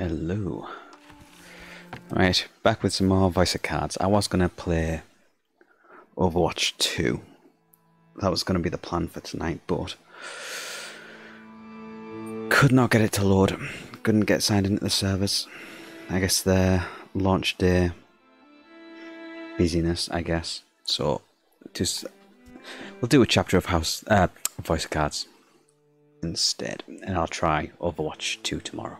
Hello. Right, back with some more Voice of Cards. I was going to play Overwatch 2. That was going to be the plan for tonight, but could not get it to load. Couldn't get signed into the service. I guess their launch day busyness, I guess. So, just we'll do a chapter of House, Voice of Cards instead, and I'll try Overwatch 2 tomorrow.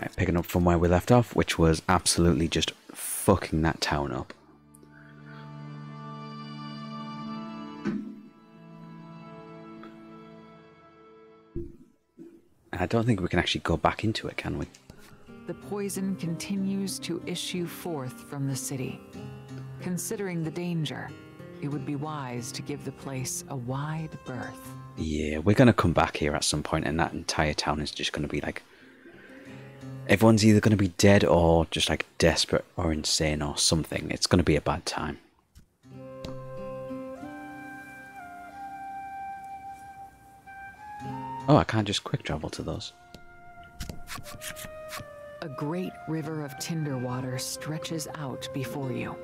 Right, picking up from where we left off, which was absolutely just fucking that town up. And I don't think we can actually go back into it, can we? The poison continues to issue forth from the city. Considering the danger, it would be wise to give the place a wide berth. Yeah, we're going to come back here at some point, and that entire town is just going to be like... Everyone's either going to be dead or just like desperate or insane or something. It's going to be a bad time. Oh, I can't just quick travel to those. A great river of tinder water stretches out before you.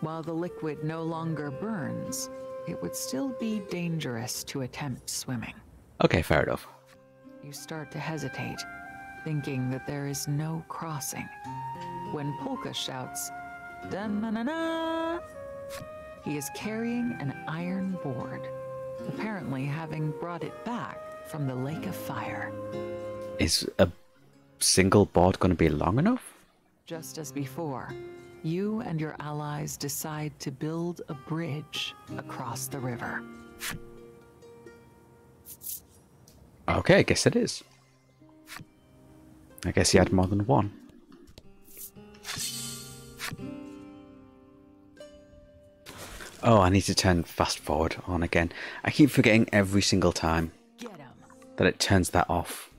While the liquid no longer burns, it would still be dangerous to attempt swimming. Okay, fair enough. You start to hesitate, thinking that there is no crossing, when Polka shouts, "Da-na-na-na!" He is carrying an iron board, apparently having brought it back from the Lake of Fire. Is a single board going to be long enough? Just as before, you and your allies decide to build a bridge across the river. Okay, I guess it is. I guess he had more than one. Oh, I need to turn fast forward on again. I keep forgetting every single time that it turns that off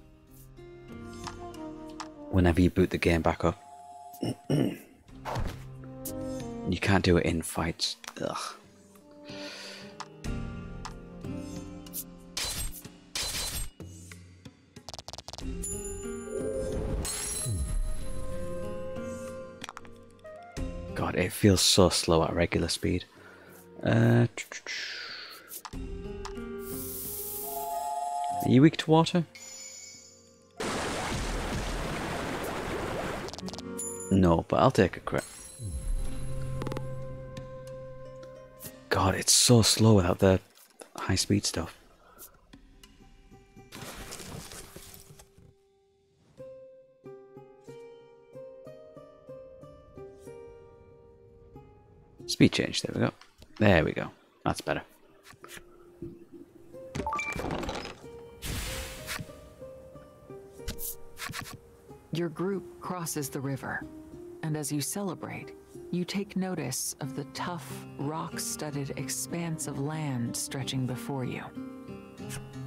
whenever you boot the game back up. You can't do it in fights. Ugh. God, it feels so slow at regular speed. Are you weak to water? No, but I'll take a crit. God, it's so slow without the high speed stuff. Speed change, there we go. There we go. That's better. Your group crosses the river, and as you celebrate, you take notice of the tough, rock-studded expanse of land stretching before you.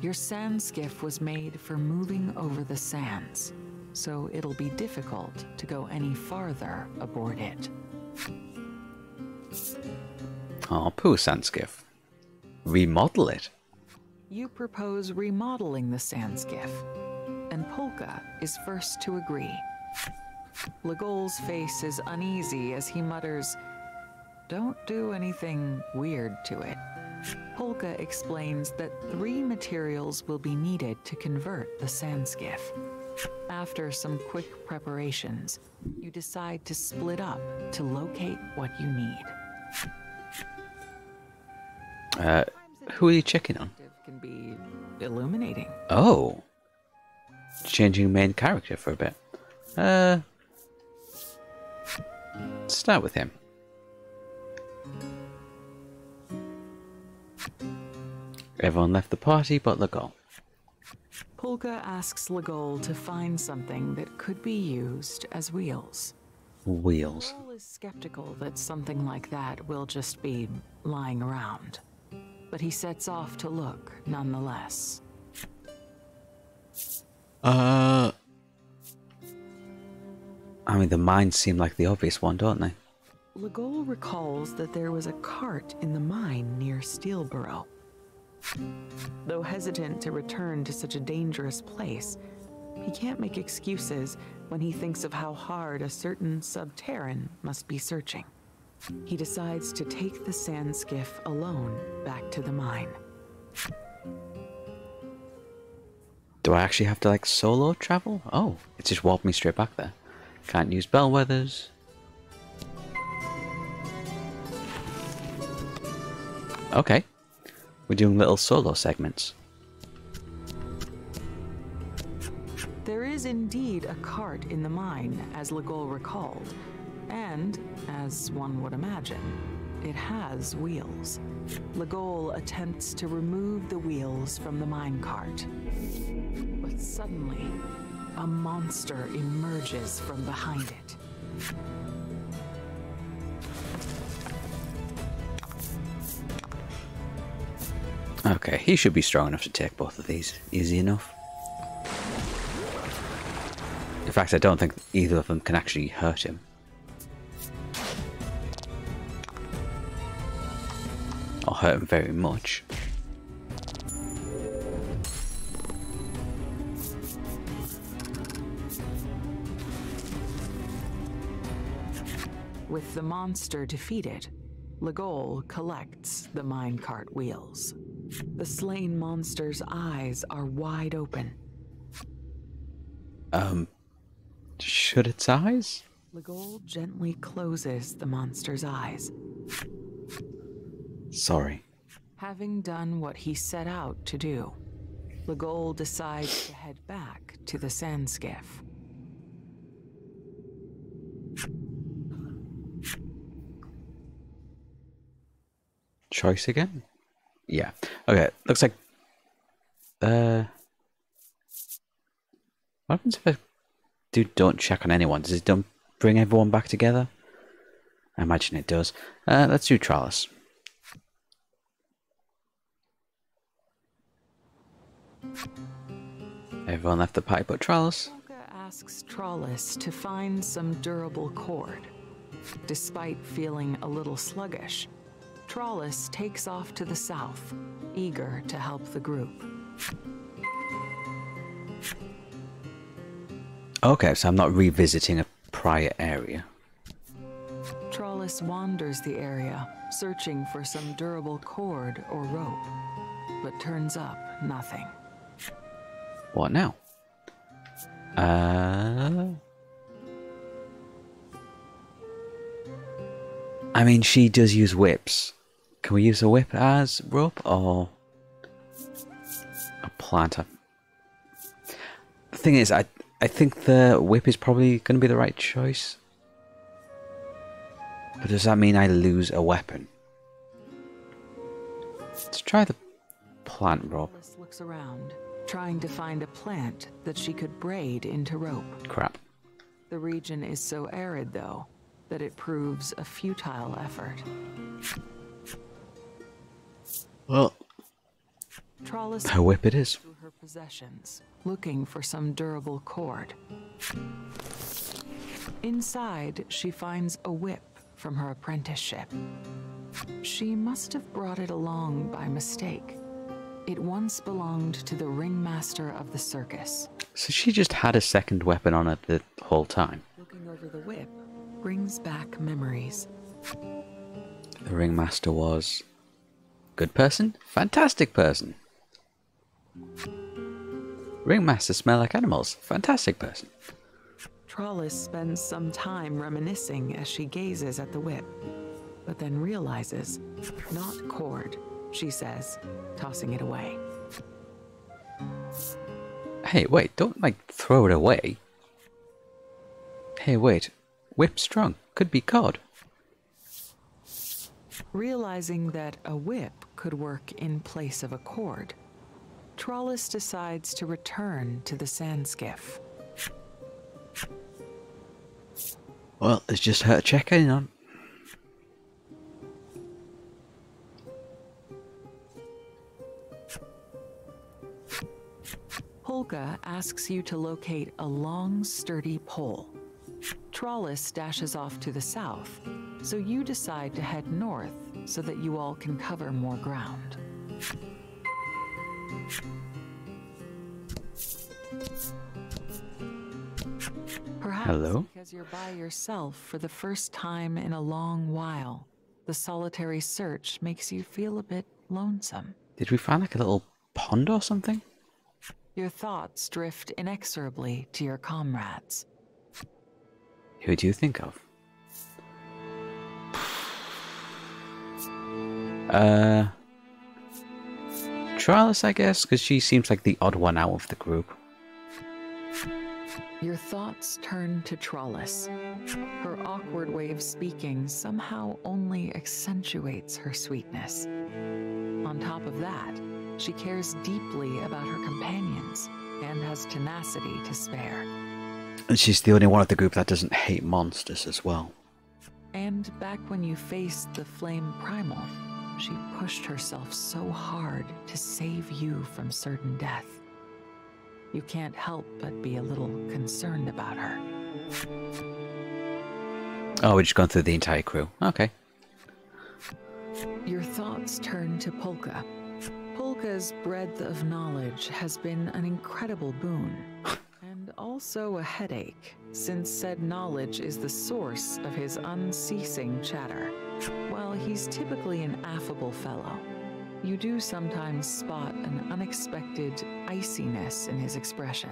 Your sandskiff was made for moving over the sands, so it'll be difficult to go any farther aboard it. Oh, poor Sandskiff. Remodel it. You propose remodeling the Sandskiff, and Polka is first to agree. Legol's face is uneasy as he mutters, "Don't do anything weird to it." Polka explains that 3 materials will be needed to convert the Sandskiff. After some quick preparations, you decide to split up to locate what you need. Who are you checking on? Can be illuminating. Oh, changing main character for a bit. Start with him. Everyone left the party but Legol. Polka asks Legol to find something that could be used as wheels. Wheels. Legol is skeptical that something like that will just be lying around, but he sets off to look nonetheless. I mean, the mines seem like the obvious one, don't they? Legol recalls that there was a cart in the mine near Steelborough. Though hesitant to return to such a dangerous place, he can't make excuses when he thinks of how hard a certain Subterran must be searching. He decides to take the Sandskiff alone back to the mine. Do I actually have to, like, solo travel? Oh, it just walked me straight back there. Can't use bellwethers. Okay. We're doing little solo segments. There is indeed a cart in the mine, as Legol recalled. And, as one would imagine, it has wheels. Legol attempts to remove the wheels from the minecart. But suddenly, a monster emerges from behind it. Okay, he should be strong enough to take both of these. Easy enough. In fact, I don't think either of them can actually hurt him. Or hurt him very much. With the monster defeated, Legol collects the minecart wheels. The slain monster's eyes are wide open. Should its eyes? Legol gently closes the monster's eyes. Sorry. Having done what he set out to do, Legol decides to head back to the Sandskiff. Choice again? Yeah. Okay, looks like... What happens if I don't check on anyone? Does it don't bring everyone back together? I imagine it does. Let's do Tralis. Everyone left the party but Tralis. Polka asks Tralis to find some durable cord. Despite feeling a little sluggish, Tralis takes off to the south, eager to help the group. Okay, so I'm not revisiting a prior area. Tralis wanders the area, searching for some durable cord or rope, but turns up nothing. What now? I mean, she does use whips. Can we use a whip as rope or a planter? The thing is, I think the whip is probably going to be the right choice. But does that mean I lose a weapon? Let's try the plant rope. Alice looks around, trying to find a plant that she could braid into rope. Crap. The region is so arid, though, that it proves a futile effort. Well, Tralis her whip it is. Through her possessions, looking for some durable cord. Inside, she finds a whip from her apprenticeship. She must have brought it along by mistake. It once belonged to the ringmaster of the circus. So she just had a second weapon on her the whole time. Looking over the whip brings back memories. The ringmaster was... good person? Fantastic person! Ringmasters smell like animals. Fantastic person. Tralis spends some time reminiscing as she gazes at the whip, but then realizes, not cord, she says, tossing it away. Hey, wait, don't, like, throw it away. Hey, wait. Whip strong. Could be cord. Realizing that a whip could work in place of a cord, Tralis decides to return to the Sandskiff. Well, it's just her checking on. Polka asks you to locate a long, sturdy pole. Tralis dashes off to the south, so you decide to head north so that you all can cover more ground. Perhaps hello? Because you're by yourself for the first time in a long while. The solitary search makes you feel a bit lonesome. Did we find like a little pond or something? Your thoughts drift inexorably to your comrades. Who do you think of? Tralis, I guess, because she seems like the odd one out of the group. Your thoughts turn to Tralis. Her awkward way of speaking somehow only accentuates her sweetness. On top of that, she cares deeply about her companions and has tenacity to spare. And she's the only one of the group that doesn't hate monsters as well. And back when you faced the Flame Primal, she pushed herself so hard to save you from certain death. You can't help but be a little concerned about her. Oh, we've just gone through the entire crew. Okay. Your thoughts turn to Polka. Polka's breadth of knowledge has been an incredible boon, and also a headache, since said knowledge is the source of his unceasing chatter. While he's typically an affable fellow, you do sometimes spot an unexpected iciness in his expression.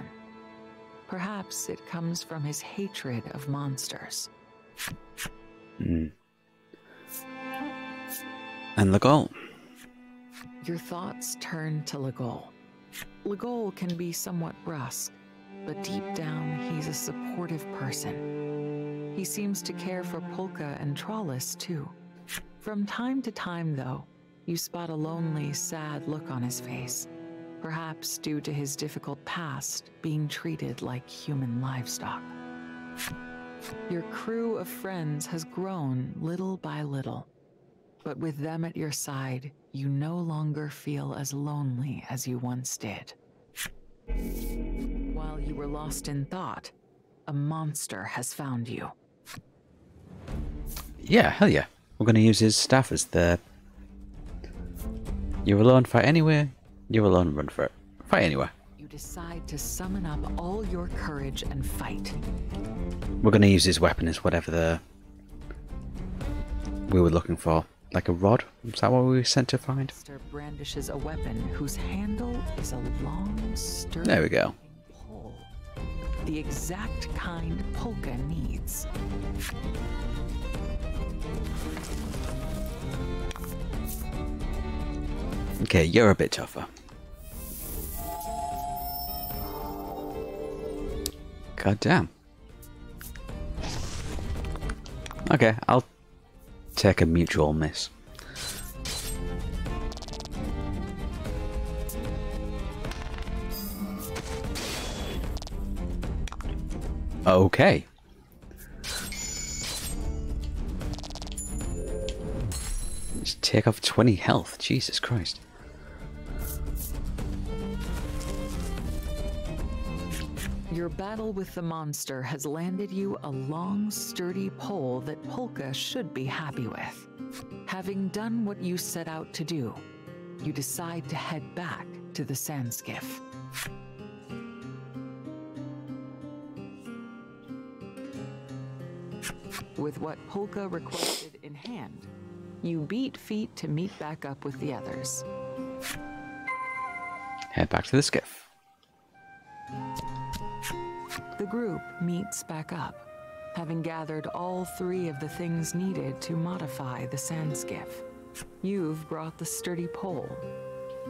Perhaps it comes from his hatred of monsters. Mm. And Legol. Your thoughts turn to Legol. Legol can be somewhat brusque, but deep down he's a supportive person. He seems to care for Polka and Tralis too. From time to time, though, you spot a lonely, sad look on his face, perhaps due to his difficult past being treated like human livestock. Your crew of friends has grown little by little, but with them at your side, you no longer feel as lonely as you once did. While you were lost in thought, a monster has found you. Yeah, hell yeah. We're going to use his staff as the... You're alone, fight anywhere. You're alone, run for it. Fight anywhere. You decide to summon up all your courage and fight. We're going to use his weapon as whatever the... we were looking for. Like a rod? Is that what we were sent to find? Monster brandishes a weapon whose handle is a long, sturdy there we go. Pole. The exact kind Polka needs. Okay, you're a bit tougher. God damn. Okay, I'll take a mutual miss. Okay. Just take off 20 health. Jesus Christ. Your battle with the monster has landed you a long, sturdy pole that Polka should be happy with. Having done what you set out to do, you decide to head back to the Sandskiff. With what Polka requested in hand, you beat feet to meet back up with the others. Head back to the skiff. The group meets back up, having gathered all three of the things needed to modify the Sandskiff. You've brought the sturdy pole,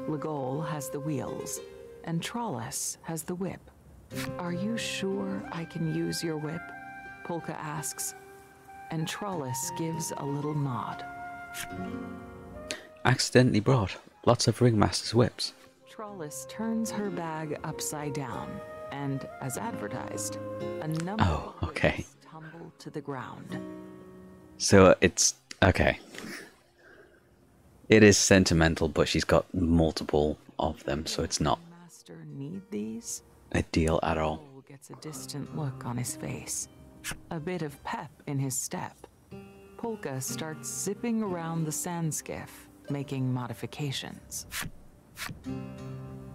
Legol has the wheels, and Tralis has the whip. Are you sure I can use your whip? Polka asks, and Tralis gives a little nod. Accidentally brought lots of ringmaster's whips. Tralis turns her bag upside down. And, as advertised, a number of tumble to the ground. So it's... okay. It is sentimental, but she's got multiple of them, so it's not... Master need these? Ideal at all. Gets a distant look on his face. A bit of pep in his step. Polka starts zipping around the Sandskiff, making modifications.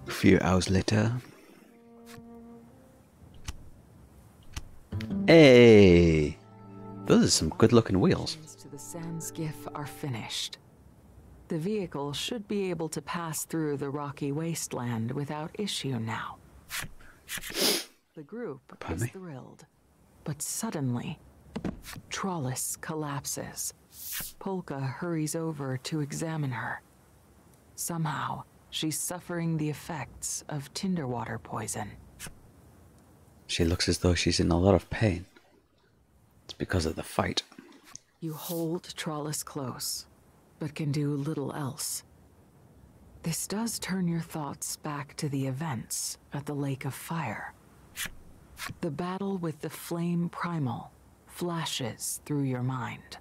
A few hours later. Hey! Those are some good looking wheels. To the Sandskiff are finished. The vehicle should be able to pass through the rocky wasteland without issue now. The group is thrilled, but suddenly, Tralis collapses. Polka hurries over to examine her. Somehow, she's suffering the effects of tinderwater poison. She looks as though she's in a lot of pain. It's because of the fight. You hold Tralis close, but can do little else. This does turn your thoughts back to the events at the Lake of Fire. The battle with the Flame Primal flashes through your mind.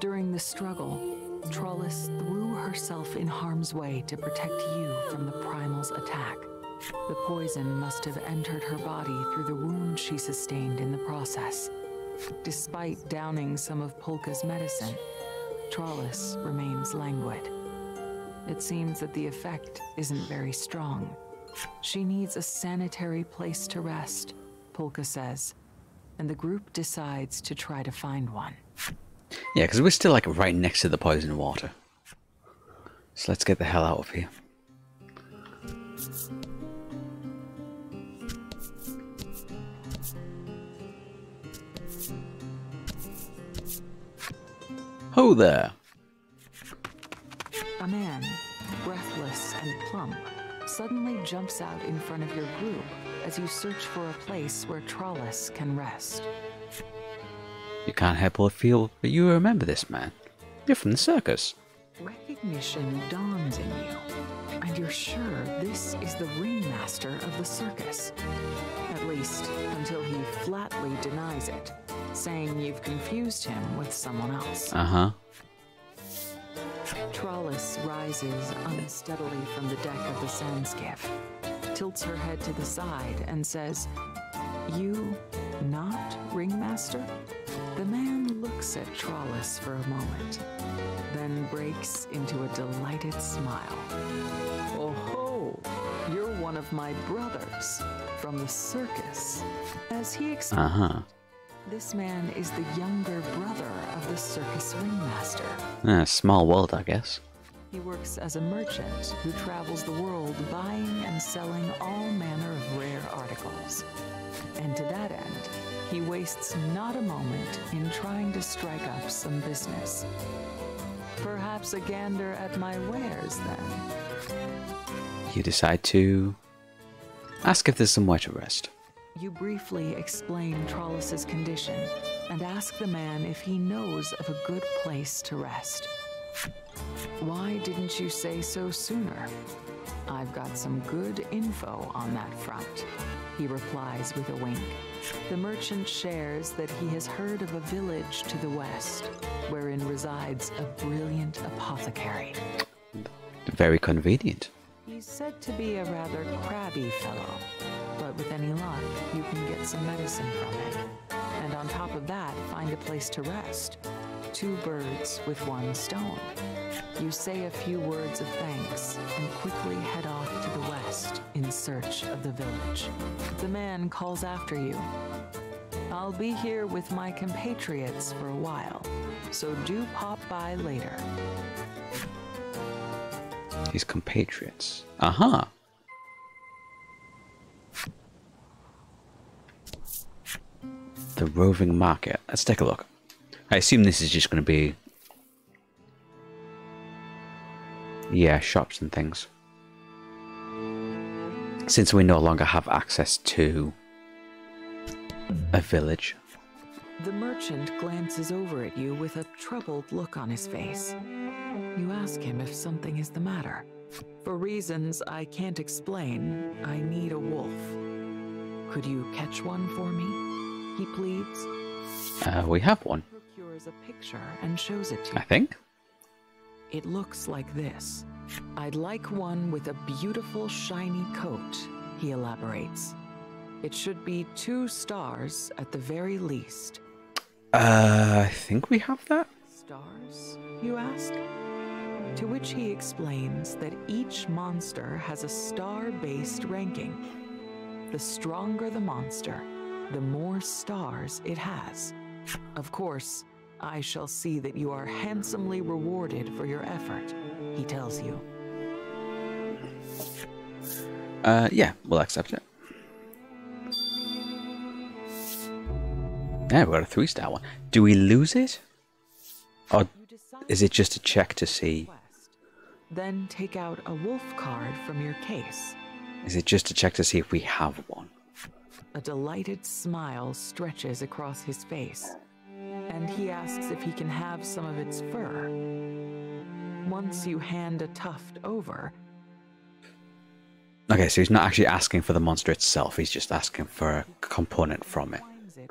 During the struggle, Tralis threw herself in harm's way to protect you from the Primal's attack. The poison must have entered her body through the wound she sustained in the process. Despite downing some of Polka's medicine, Tralis remains languid. It seems that the effect isn't very strong. She needs a sanitary place to rest, Polka says, and the group decides to try to find one. Yeah, because we're still like right next to the poison water. So let's get the hell out of here. Ho there! A man, breathless and plump, suddenly jumps out in front of your group as you search for a place where Tralis can rest. You can't help but feel that you remember this man. You're from the circus. Recognition dawns in you, and you're sure this is the ringmaster of the circus. At least, until he flatly denies it, saying you've confused him with someone else. Uh-huh. Tralis rises unsteadily from the deck of the Sandskiff, tilts her head to the side, and says, "You not ringmaster?" The man looks at Tralis for a moment, then breaks into a delighted smile. "Oh ho! You're one of my brothers from the circus." As he explains, this man is the younger brother of the circus ringmaster. Small world, I guess. He works as a merchant who travels the world buying and selling all manner of rare articles. And to that end, he wastes not a moment in trying to strike up some business. Perhaps a gander at my wares, then. You decide to ask if there's somewhere to rest. You briefly explain Tralis' condition and ask the man if he knows of a good place to rest. "Why didn't you say so sooner? I've got some good info on that front," he replies with a wink. The merchant shares that he has heard of a village to the west, wherein resides a brilliant apothecary. Very convenient. He's said to be a rather crabby fellow, but with any luck, you can get some medicine from him, and on top of that, find a place to rest. Two birds with one stone. You say a few words of thanks and quickly head off to the west in search of the village. The man calls after you. "I'll be here with my compatriots for a while, so do pop by later." His compatriots. Aha! The roving market. Let's take a look. I assume this is just going to be... yeah, shops and things. Since we no longer have access to a village. The merchant glances over at you with a troubled look on his face. You ask him if something is the matter. "For reasons I can't explain, I need a wolf. Could you catch one for me?" he pleads. We have one. A picture and shows it to you. I think it looks like this. "I'd like one with a beautiful shiny coat," He elaborates. It should be 2 stars at the very least. I think we have that. Stars, you ask? To which he explains that each monster has a star-based ranking. The stronger the monster, the more stars it has. Of course, I shall see that you are handsomely rewarded for your effort, he tells you. Yeah, we'll accept it. Yeah, we got a 3-star one. Do we lose it? Or is it just a check to see? Then take out a wolf card from your case. Is it just a check to see if we have one? A delighted smile stretches across his face, and he asks if he can have some of its fur. Once you hand a tuft over... Okay, so he's not actually asking for the monster itself, he's just asking for a component from it.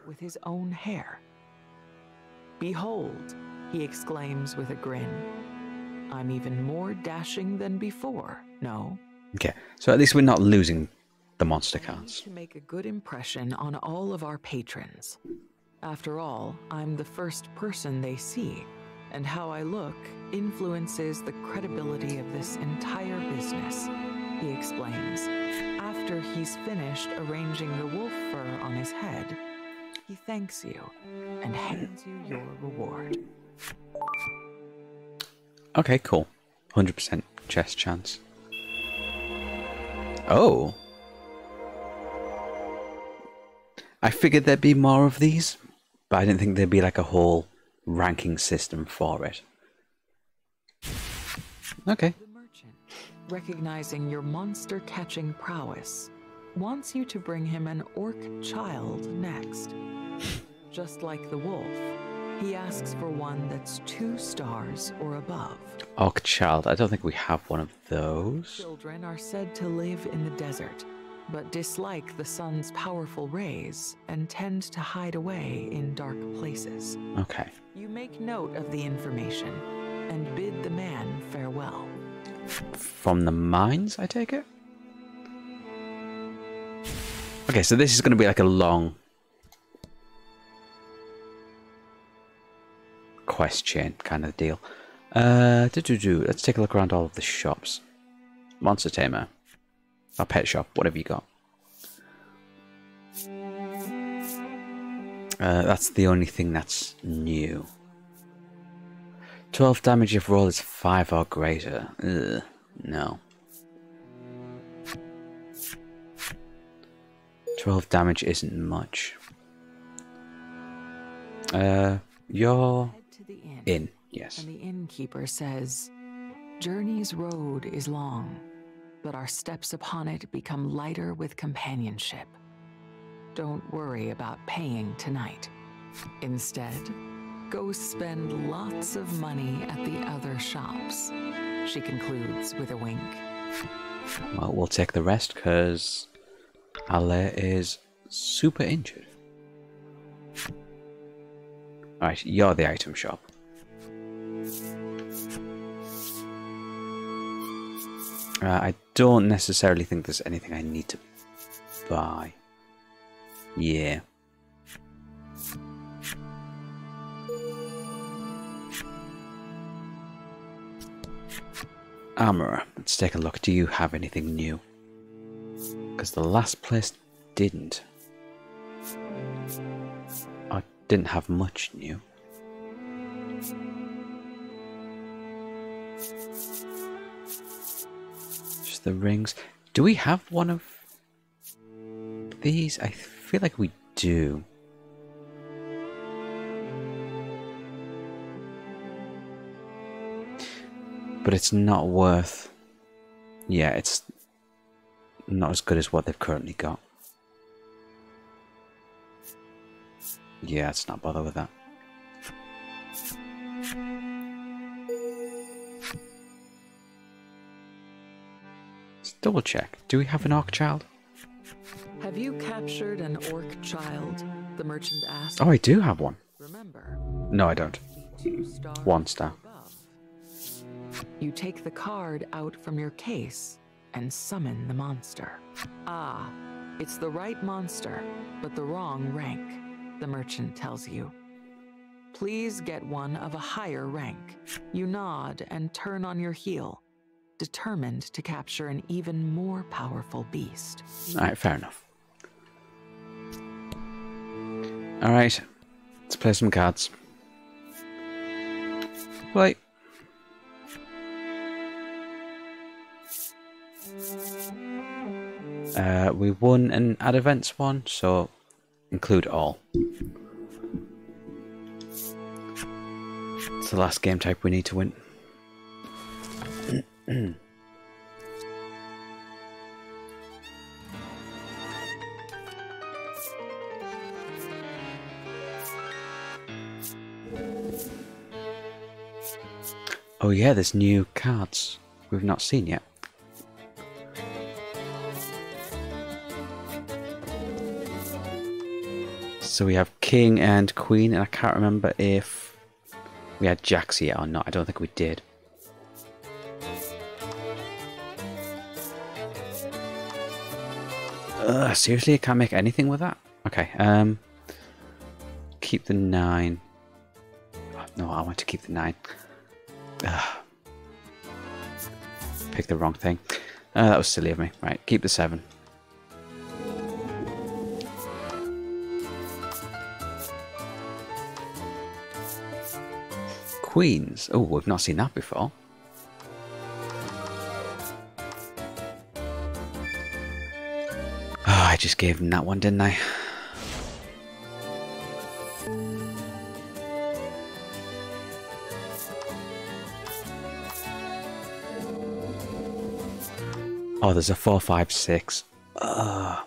With his own hair. Behold, he exclaims with a grin. I'm even more dashing than before, no? Okay, so at least we're not losing the monster cards. To make a good impression on all of our patrons. After all, I'm the first person they see, and how I look influences the credibility of this entire business, he explains. After he's finished arranging the wolf fur on his head, he thanks you and hands you your reward. Okay, cool. 100% chess chance. Oh! I figured there'd be more of these, but I didn't think there'd be like a whole ranking system for it. Okay. The merchant, recognizing your monster catching prowess, wants you to bring him an orc child next. Just like the wolf, he asks for one that's 2 stars or above. Orc child, I don't think we have one of those. Children are said to live in the desert, but dislike the sun's powerful rays and tend to hide away in dark places. Okay. You make note of the information and bid the man farewell. From the mines, I take it? Okay, so this is going to be like a long quest chain kind of deal. Let's take a look around all of the shops. Monster Tamer. Or pet shop, whatever you got. That's the only thing that's new. 12 damage if roll is 5 or greater. Ugh, no. 12 damage isn't much. You're in, yes. And the innkeeper says, Journey's road is long, but our steps upon it become lighter with companionship. Don't worry about paying tonight. Instead, go spend lots of money at the other shops, she concludes with a wink. Well, we'll take the rest, because Al'e is super injured. Alright, you're the item shop. I don't necessarily think there's anything I need to buy. Yeah. Armorer, let's take a look. Do you have anything new? Because the last place didn't. I didn't have much new. The rings. Do we have one of these? I feel like we do. But it's not worth... Yeah, it's not as good as what they've currently got. Yeah, let's not bother with that. Double check. Do we have an orc child? Have you captured an orc child? The merchant asked. Oh, I do have one. Remember? No, I don't. 2 stars. 1 star. Above. You take the card out from your case and summon the monster. Ah, it's the right monster, but the wrong rank, the merchant tells you. Please get one of a higher rank. You nod and turn on your heel, determined to capture an even more powerful beast. All right, fair enough. All right, let's play some cards. Play. We won an add events one, so include all. It's the last game type we need to win. Oh yeah, there's new cards we've not seen yet. So we have King and Queen, and I can't remember if we had Jacks yet or not. I don't think we did. Ugh, seriously, I can't make anything with that? Okay, keep the 9. Oh, no, I want to keep the 9. Ugh. Picked the wrong thing. That was silly of me. Right, keep the 7. Queens. Oh, we've not seen that before. Oh, I just gave him that one, didn't I? Oh, there's a 4, 5, 6. Ugh.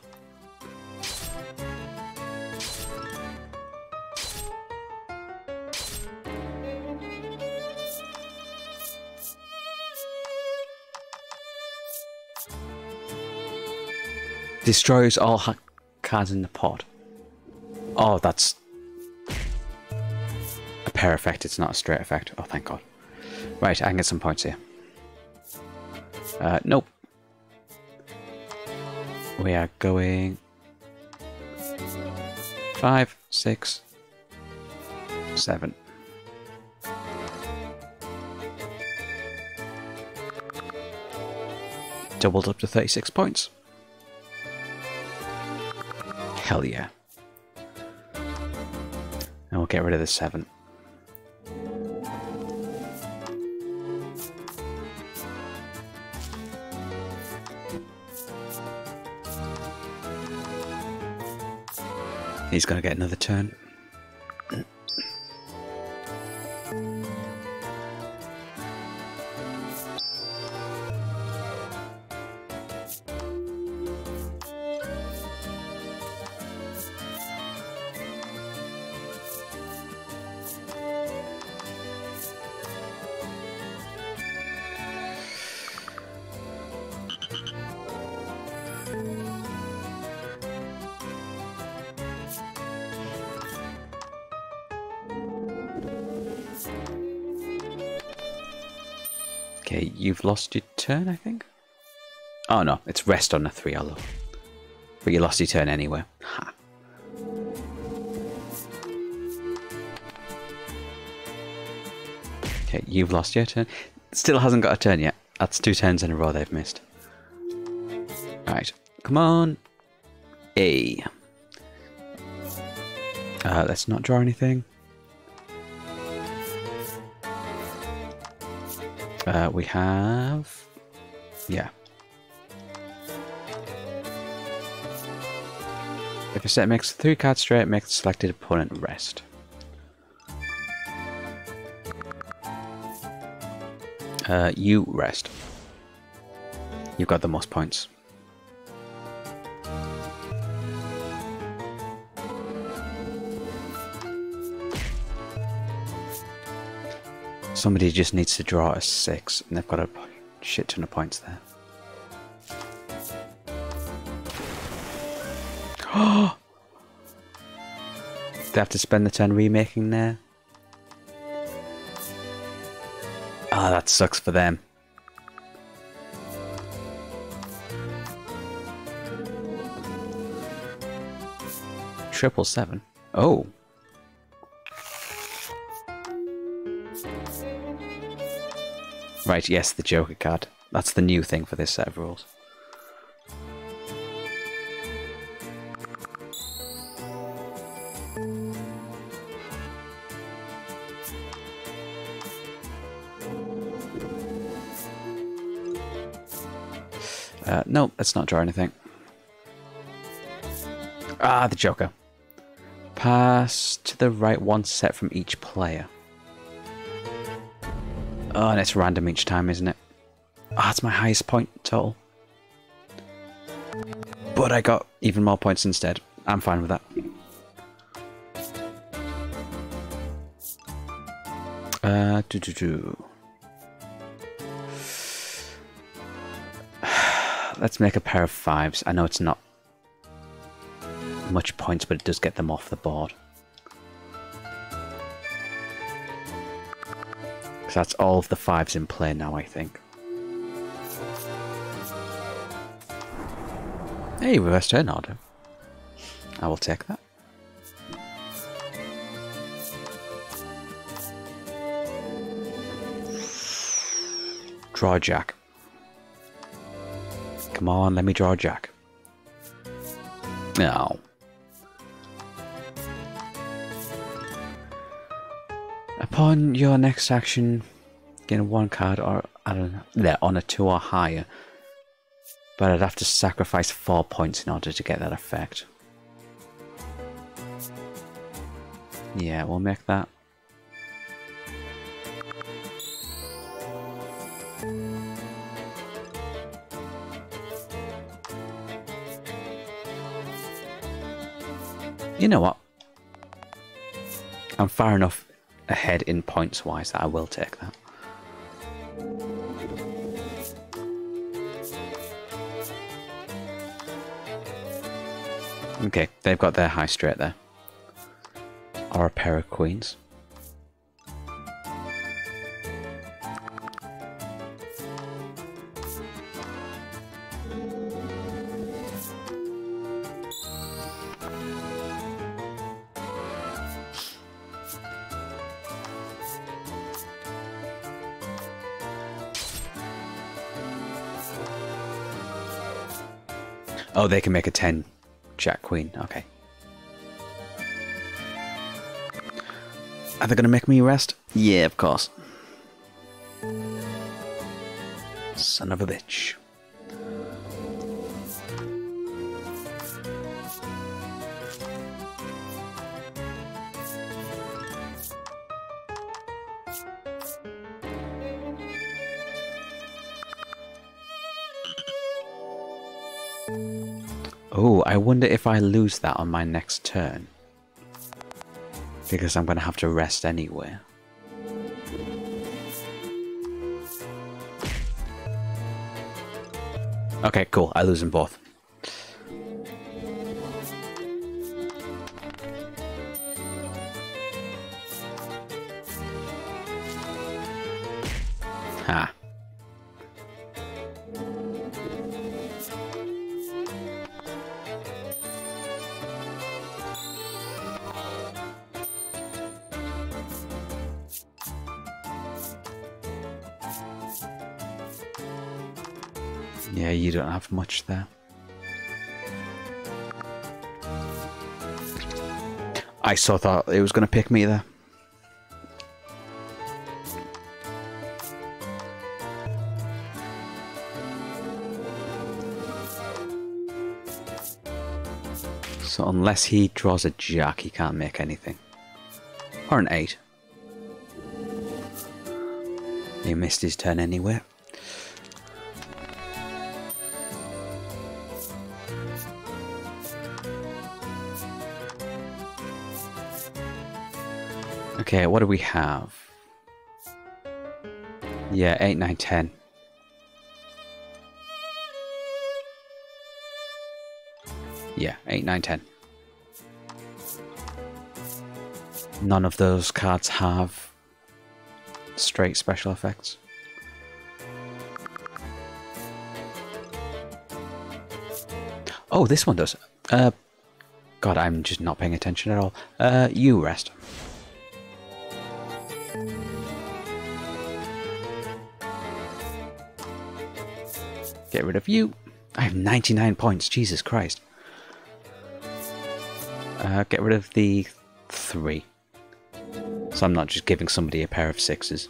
Destroys all cards in the pod. Oh, that's a pair effect. It's not a straight effect. Oh, thank God. Right, I can get some points here. Nope. We are going 5, 6, 7. Doubled up to 36 points. Hell yeah. And we'll get rid of the 7. He's going to get another turn. Okay, you've lost your turn, I think? Oh no, it's rest on a 3, I love. But you lost your turn anyway. Ha! Okay, you've lost your turn. Still hasn't got a turn yet. That's 2 turns in a row they've missed. Right, come on! A. Let's not draw anything. We have, yeah. If a set makes 3 cards straight, make the selected opponent rest. You rest. You've got the most points. Somebody just needs to draw a 6, and they've got a shit ton of points there. They have to spend the turn remaking there. Ah, that sucks for them. 777. Oh. Right, yes, the Joker card. That's the new thing for this set of rules. No, let's not draw anything. Ah, the Joker. Pass to the right one set from each player. Oh, and it's random each time, isn't it? Ah, oh, that's my highest point total. But I got even more points instead. I'm fine with that. Let's make a pair of fives. I know it's not much points, but it does get them off the board. Because that's all of the fives in play now, I think. Hey, reverse turn order. I will take that. Draw a jack. Come on, let me draw a jack. No. Upon your next action, gain one card or on a 2 or higher. But I'd have to sacrifice 4 points in order to get that effect. Yeah, we'll make that. You know what? I'm far enough ahead in points wise that I will take that. Okay, they've got their high straight there. Or a pair of queens. Oh, they can make a 10. Jack Queen, okay. Are they going to make me rest? Yeah, of course. Son of a bitch. I wonder if I lose that on my next turn, because I'm going to have to rest anywhere. Okay, cool. I lose them both. Ha. Yeah, you don't have much there. I so thought it was going to pick me there. So unless he draws a jack, he can't make anything. Or an 8. He missed his turn anyway. Okay, what do we have? Yeah, 8, 9, 10. Yeah, 8, 9, 10. None of those cards have straight special effects. Oh, this one does. God, I'm just not paying attention at all. You rest. Get rid of you. I have 99 points, Jesus Christ. Get rid of the 3. So I'm not just giving somebody a pair of 6s.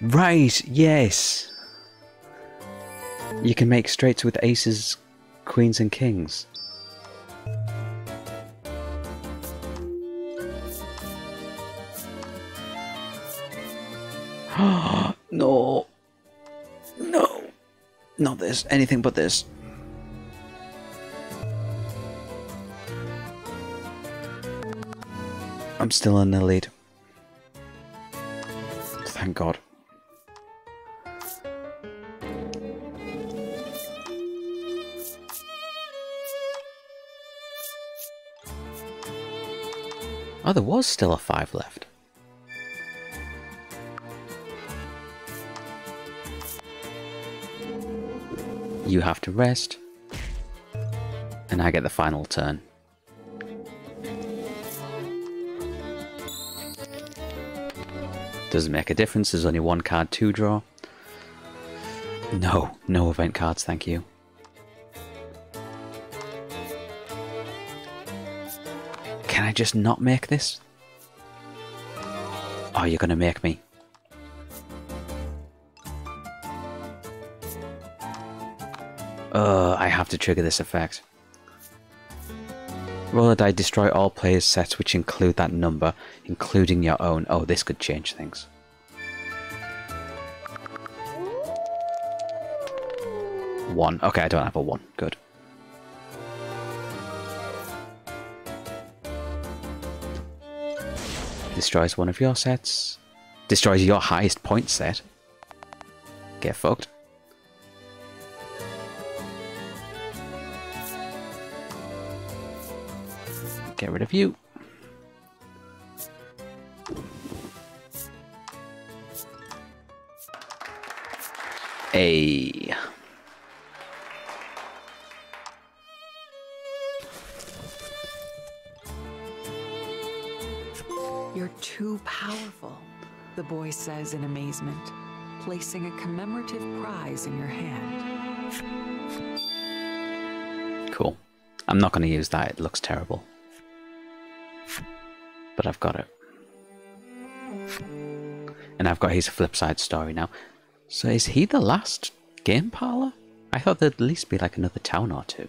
Right, yes! You can make straights with aces, queens and kings. No! No! Not this, anything but this. I'm still in the lead. Thank God. Oh, there was still a 5 left. You have to rest. And I get the final turn. Doesn't make a difference, there's only one card to draw. No, no event cards, thank you. Can I just not make this? Oh, you're gonna make me. I have to trigger this effect. Roll a die, destroy all players' sets which include that number, including your own. Oh, this could change things. One. Okay, I don't have a 1. Good. Destroys one of your sets. Destroys your highest point set. Get fucked. Get rid of you. Ayy. You're too powerful, the boy says in amazement, placing a commemorative prize in your hand. Cool. I'm not going to use that, it looks terrible. But I've got it. And I've got his flip side story now. So is he the last game parlor? I thought there'd at least be like another town or two.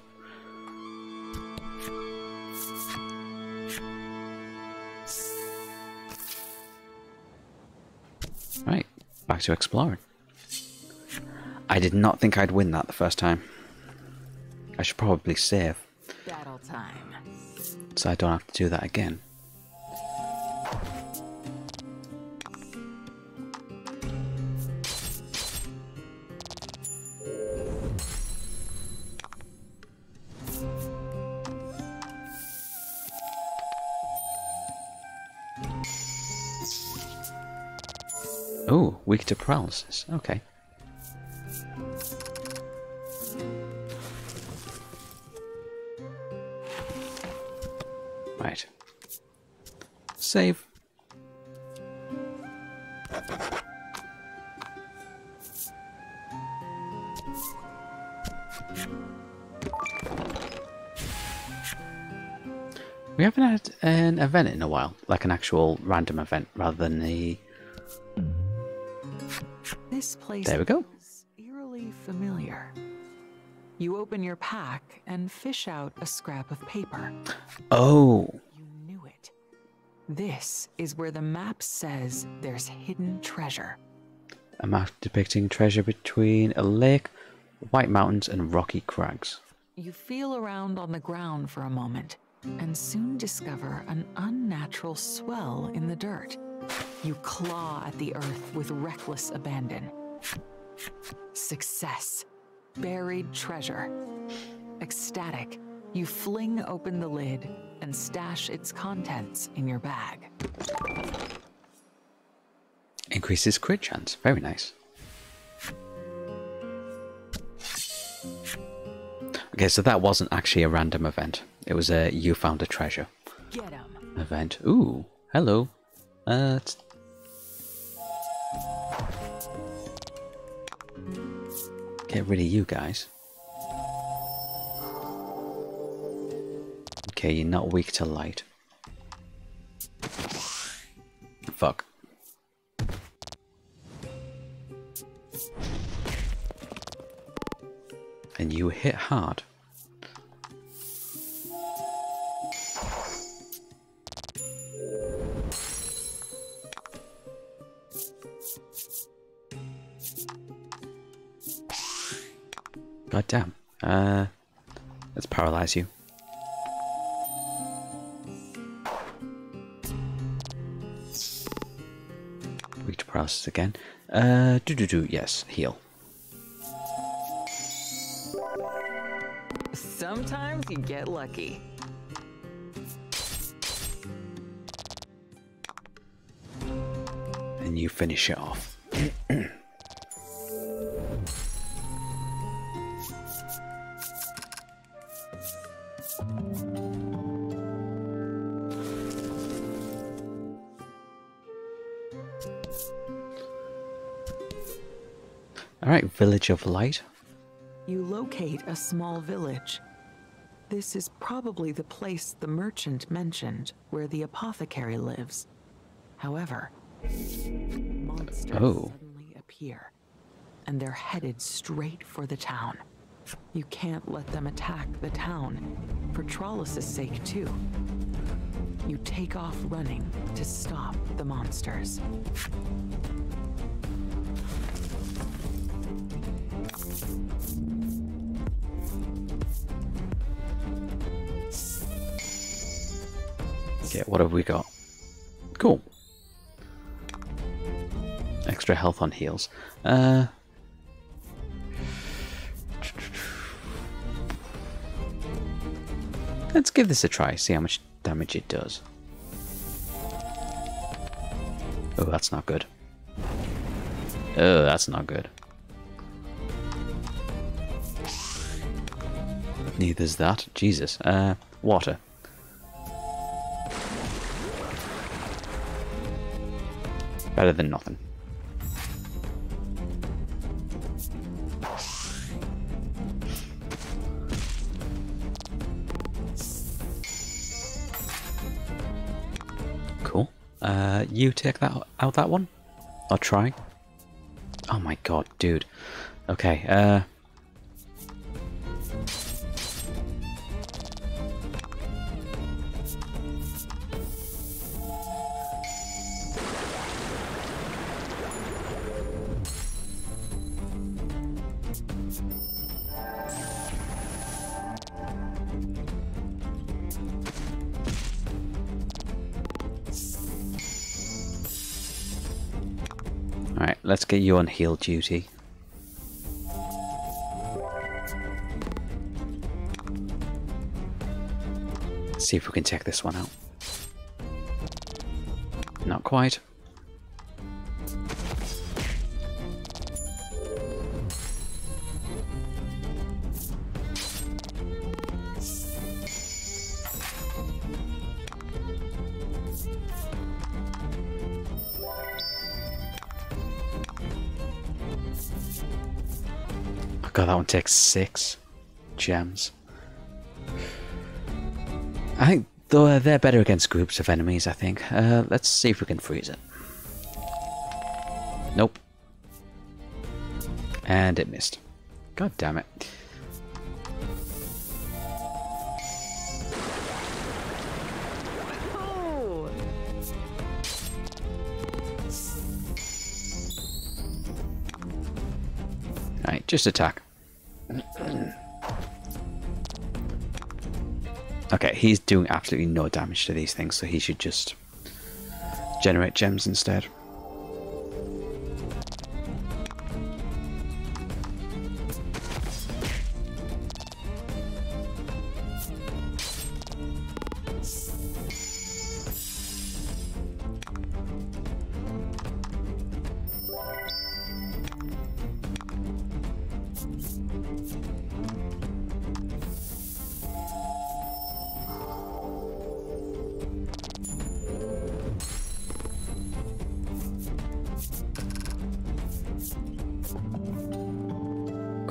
Right, back to exploring. I did not think I'd win that the first time. I should probably save. Battle time. So I don't have to do that again. Oh, weak to paralysis. Okay. Right. Save. We haven't had an event in a while, like an actual random event rather than the... This place there we go. Is eerily familiar. You open your pack and fish out a scrap of paper. Oh. You knew it. This is where the map says there's hidden treasure. A map depicting treasure between a lake, white mountains, and rocky crags. You feel around on the ground for a moment and soon discover an unnatural swell in the dirt. You claw at the earth with reckless abandon. Success. Buried treasure. Ecstatic, you fling open the lid and stash its contents in your bag. Increases crit chance. Very nice. Okay, so that wasn't actually a random event. It was a you found a treasure Get 'em. Event. Ooh, hello. Get rid of you guys. Okay, you're not weak to light. Fuck. And you hit hard. God damn. Let's paralyze you. Weak to paralysis again. Yes, heal. Sometimes you get lucky. And you finish it off. Alright, Village of Light. You locate a small village. This is probably the place the merchant mentioned, where the apothecary lives. However, monsters suddenly appear, and they're headed straight for the town. You can't let them attack the town, for Tralis' sake too. You take off running to stop the monsters. Yeah, what have we got? Cool. Extra health on heals. Let's give this a try, see how much damage it does. Oh, that's not good. Oh, that's not good. Neither's that. Jesus. Water. Better than nothing. Cool. You take that out, that one? Or try? Oh my god, dude. Okay, let's get you on heal duty. Let's see if we can take this one out. Not quite. God, that one takes 6 gems. I think they're better against groups of enemies, I think. Let's see if we can freeze it. Nope. And it missed. God damn it. Alright, just attack. Okay, he's doing absolutely no damage to these things, so he should just generate gems instead.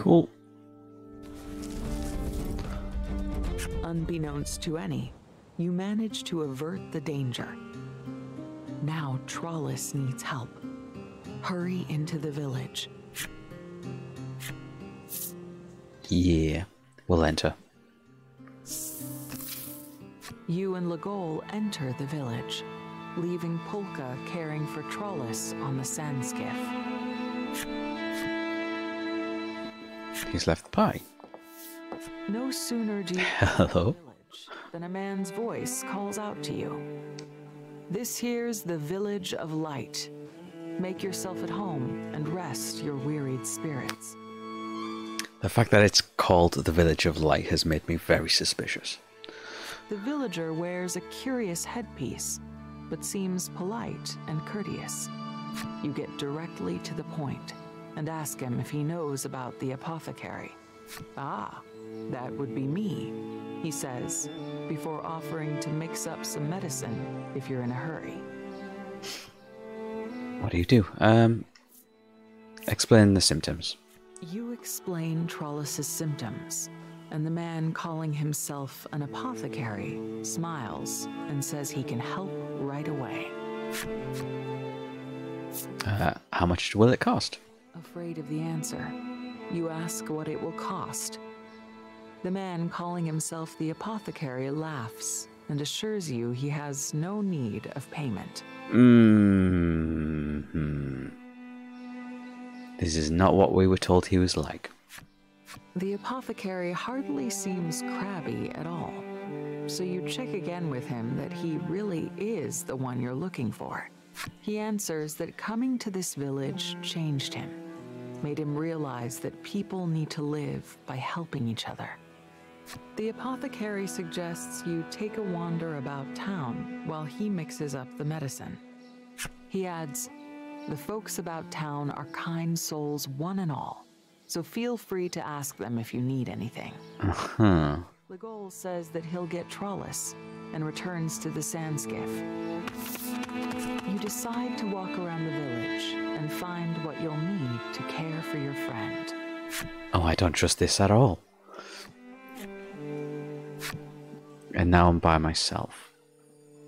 Cool. Unbeknownst to any, you managed to avert the danger. Now Tralis needs help. Hurry into the village. Yeah, we'll enter. You and Legol enter the village, leaving Polka caring for Tralis on the Sandskiff. He's left the pie. No sooner do you enter the village than a man's voice calls out to you. This here's the Village of Light. Make yourself at home and rest your wearied spirits. The fact that it's called the Village of Light has made me very suspicious. The villager wears a curious headpiece, but seems polite and courteous. You get directly to the point and ask him if he knows about the apothecary. Ah, that would be me, he says, before offering to mix up some medicine if you're in a hurry. What do? Explain the symptoms. You explain Trollis's symptoms, and the man calling himself an apothecary smiles and says he can help right away. How much will it cost? Afraid of the answer, you ask what it will cost. The man calling himself the apothecary laughs and assures you he has no need of payment. Mm-hmm. This is not what we were told he was like. The apothecary hardly seems crabby at all, so you check again with him that he really is the one you're looking for. He answers that coming to this village changed him, made him realize that people need to live by helping each other. The apothecary suggests you take a wander about town while he mixes up the medicine. He adds, "The folks about town are kind souls one and all, so feel free to ask them if you need anything." Uh-huh. Legol says that he'll get Tralis and returns to the Sandskiff. You decide to walk around the village and find what you'll need to care for your friend. Oh, I don't trust this at all. And now I'm by myself.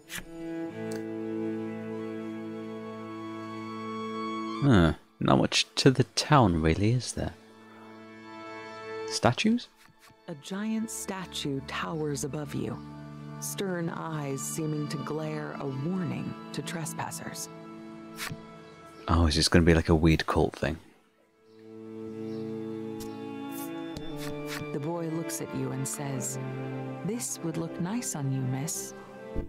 Huh, not much to the town really, is there? Statues? A giant statue towers above you, stern eyes seeming to glare a warning to trespassers. Oh, is this going to be like a weird cult thing? The boy looks at you and says, "This would look nice on you, miss,"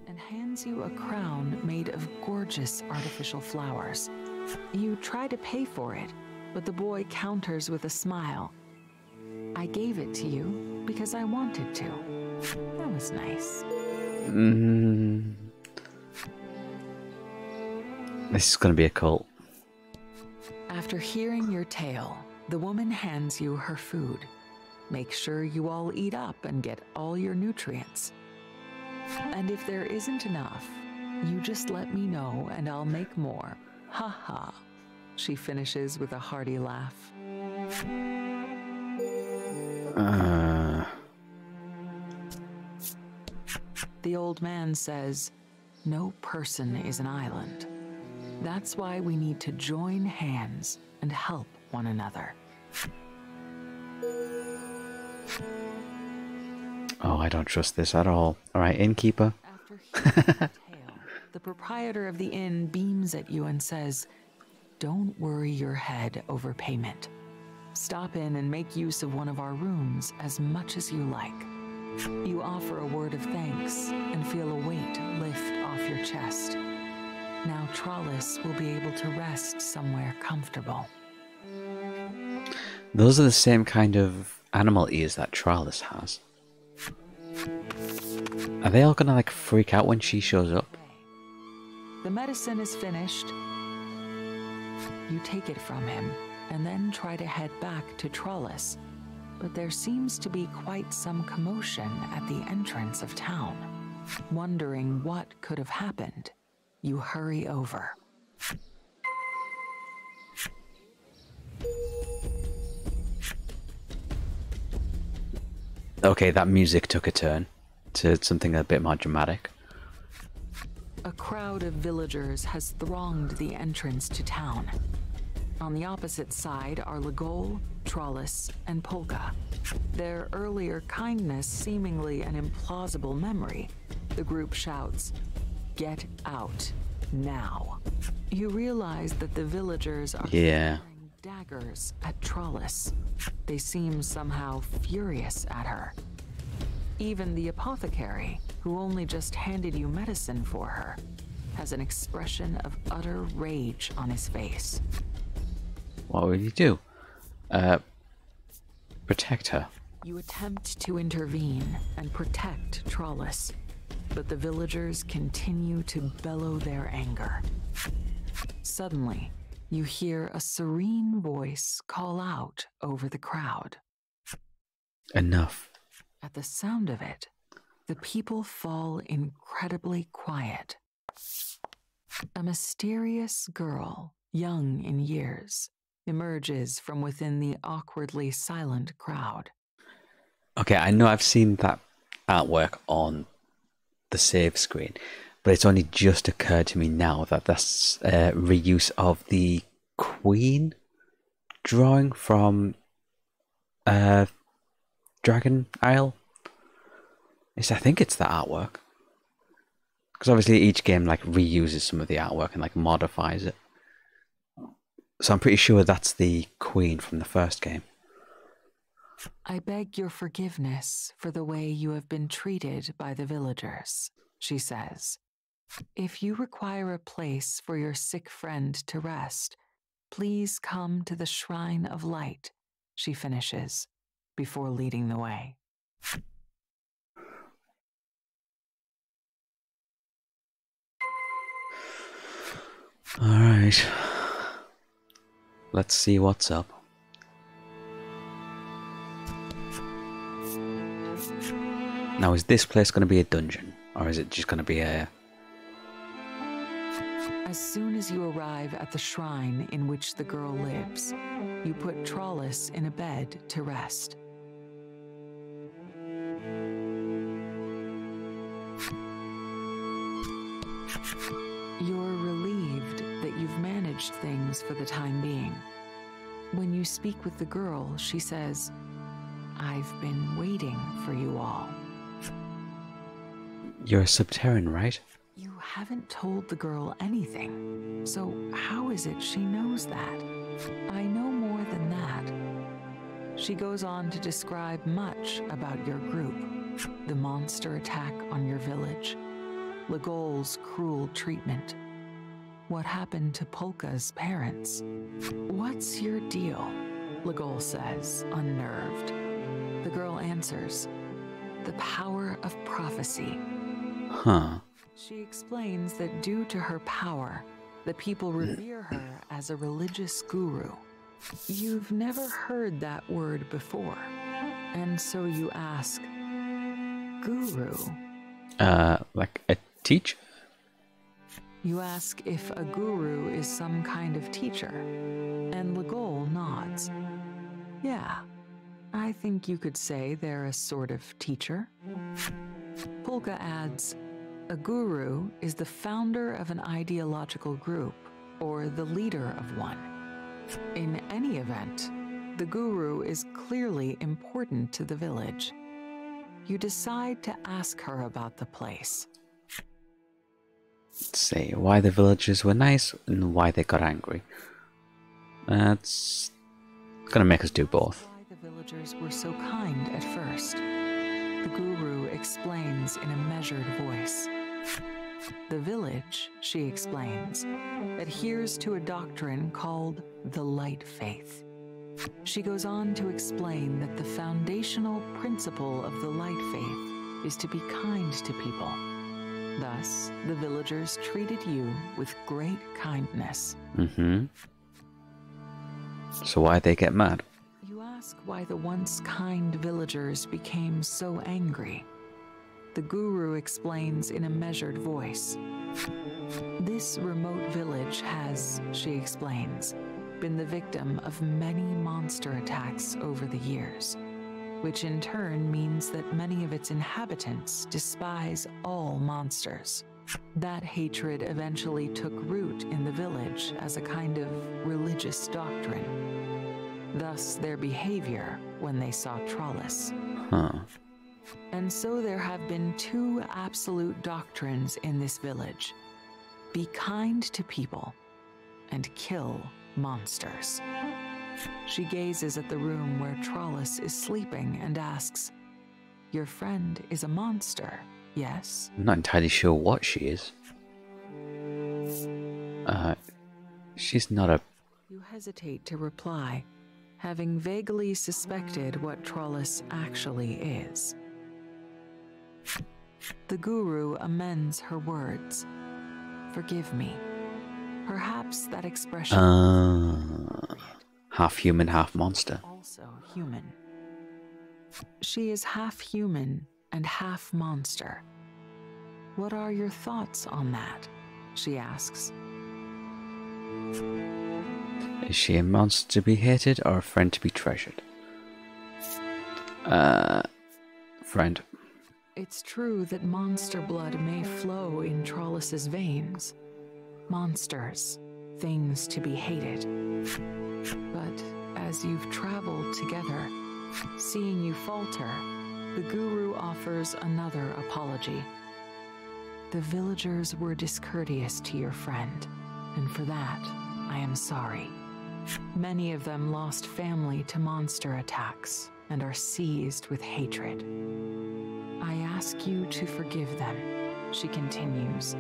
and hands you a crown made of gorgeous artificial flowers. You try to pay for it, but the boy counters with a smile. "I gave it to you because I wanted to. That was nice." Mm. This is going to be a cult. After hearing your tale, the woman hands you her food. Make sure you all eat up and get all your nutrients. "And if there isn't enough, you just let me know and I'll make more. Ha ha," she finishes with a hearty laugh. The old man says, "No person is an island. That's why we need to join hands and help one another." Oh, I don't trust this at all. All right, innkeeper. The proprietor of the inn beams at you and says, "Don't worry your head over payment. Stop in and make use of one of our rooms as much as you like." You offer a word of thanks and feel a weight lift off your chest. Now Tralis will be able to rest somewhere comfortable. Those are the same kind of animal ears that Tralis has. Are they all gonna like freak out when she shows up? The medicine is finished. You take it from him and then try to head back to Tralis, but there seems to be quite some commotion at the entrance of town. Wondering what could have happened, you hurry over. Okay, that music took a turn to something a bit more dramatic. A crowd of villagers has thronged the entrance to town. On the opposite side are Legol, Tralis, and Polka. Their earlier kindness seemingly an implausible memory. The group shouts, "Get out, now." You realize that the villagers are firing daggers at Tralis. They seem somehow furious at her. Even the apothecary, who only just handed you medicine for her, has an expression of utter rage on his face. What would you do? Protect her. You attempt to intervene and protect Tralis, but the villagers continue to bellow their anger. Suddenly, you hear a serene voice call out over the crowd. Enough. At the sound of it, the people fall incredibly quiet. A mysterious girl, young in years, emerges from within the awkwardly silent crowd. Okay, I know I've seen that artwork on the save screen, but it's only just occurred to me now that that's a reuse of the Queen drawing from Dragon Isle. I think it's the artwork, because obviously each game like reuses some of the artwork and like modifies it. So I'm pretty sure that's the Queen from the first game. I beg your forgiveness for the way you have been treated by the villagers, she says. If you require a place for your sick friend to rest, please come to the Shrine of Light, she finishes, before leading the way. All right. Let's see what's up. Now, is this place going to be a dungeon, or is it just going to be a... As soon as you arrive at the shrine in which the girl lives, you put Tralis in a bed to rest. You're relieved that you've managed things for the time being. When you speak with the girl, she says, "I've been waiting for you all." You're a Subterran, right? You haven't told the girl anything, so how is it she knows that? I know more than that. She goes on to describe much about your group, the monster attack on your village, Legol's cruel treatment, what happened to Polka's parents. "What's your deal?" Legol says, unnerved. The girl answers, "The power of prophecy." Huh. She explains that due to her power, the people revere her as a religious guru. You've never heard that word before, and so you ask, "Guru? Like a teacher?" You ask if a guru is some kind of teacher, and Legol nods. "Yeah, I think you could say they're a sort of teacher." Polka adds, "A guru is the founder of an ideological group, or the leader of one. In any event, the guru is clearly important to the village." You decide to ask her about the place. Say why the villagers were nice and why they got angry. That's gonna make us do both. Why the villagers were so kind at first. The guru explains in a measured voice. The village, she explains, adheres to a doctrine called the Light Faith. She goes on to explain that the foundational principle of the Light Faith is to be kind to people. Thus, the villagers treated you with great kindness. So why they get mad? You ask why the once kind villagers became so angry. The guru explains in a measured voice. "This remote village has," she explains, "been the victim of many monster attacks over the years. which in turn means that many of its inhabitants despise all monsters. That hatred eventually took root in the village as a kind of religious doctrine. Thus their behavior when they saw Tralis. Huh. And so there have been two absolute doctrines in this village. Be kind to people and kill monsters. She gazes at the room where Tralis is sleeping and asks, "Your friend is a monster, yes?" I'm not entirely sure what she is. She's not a... You hesitate to reply, having vaguely suspected what Tralis actually is. The guru amends her words. "Forgive me." Perhaps that expression... half human, half monster. Also human. She is half human and half monster. "What are your thoughts on that?" she asks. Is she a monster to be hated or a friend to be treasured? Friend. It's true that monster blood may flow in Tralis's veins. Monsters, things to be hated. But as you've traveled together, seeing you falter, the guru offers another apology. "The villagers were discourteous to your friend, and for that, I am sorry. Many of them lost family to monster attacks and are seized with hatred. I ask you to forgive them," she continues,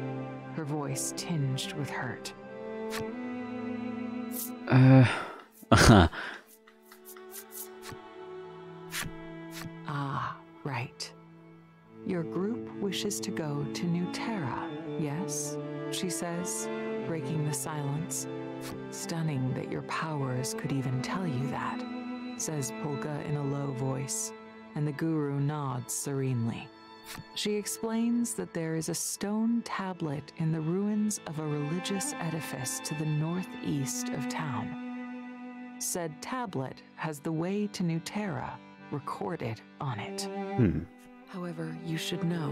her voice tinged with hurt. Ah, right. "Your group wishes to go to New Terra, yes?" she says, breaking the silence. "Stunning that your powers could even tell you that," says Polka in a low voice, and the guru nods serenely. She explains that there is a stone tablet in the ruins of a religious edifice to the northeast of town. Said tablet has the way to New Terra recorded on it. "However, you should know,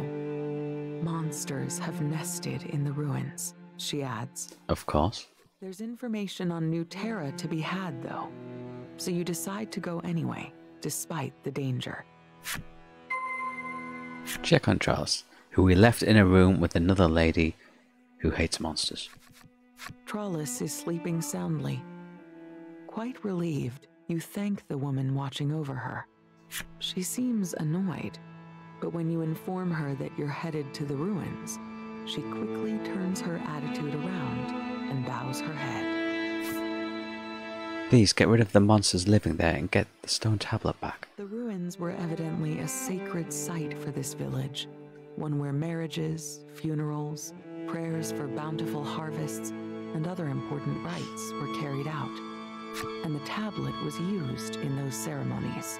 monsters have nested in the ruins," she adds. "Of course. There's information on New Terra to be had, though. So you decide to go anyway, despite the danger." Check on Tralis, who we left in a room with another lady who hates monsters. Tralis is sleeping soundly. Quite relieved, you thank the woman watching over her. She seems annoyed, but when you inform her that you're headed to the ruins, she quickly turns her attitude around and bows her head. "Please get rid of the monsters living there and get the stone tablet back." The ruins were evidently a sacred site for this village, one where marriages, funerals, prayers for bountiful harvests, and other important rites were carried out. And the tablet was used in those ceremonies.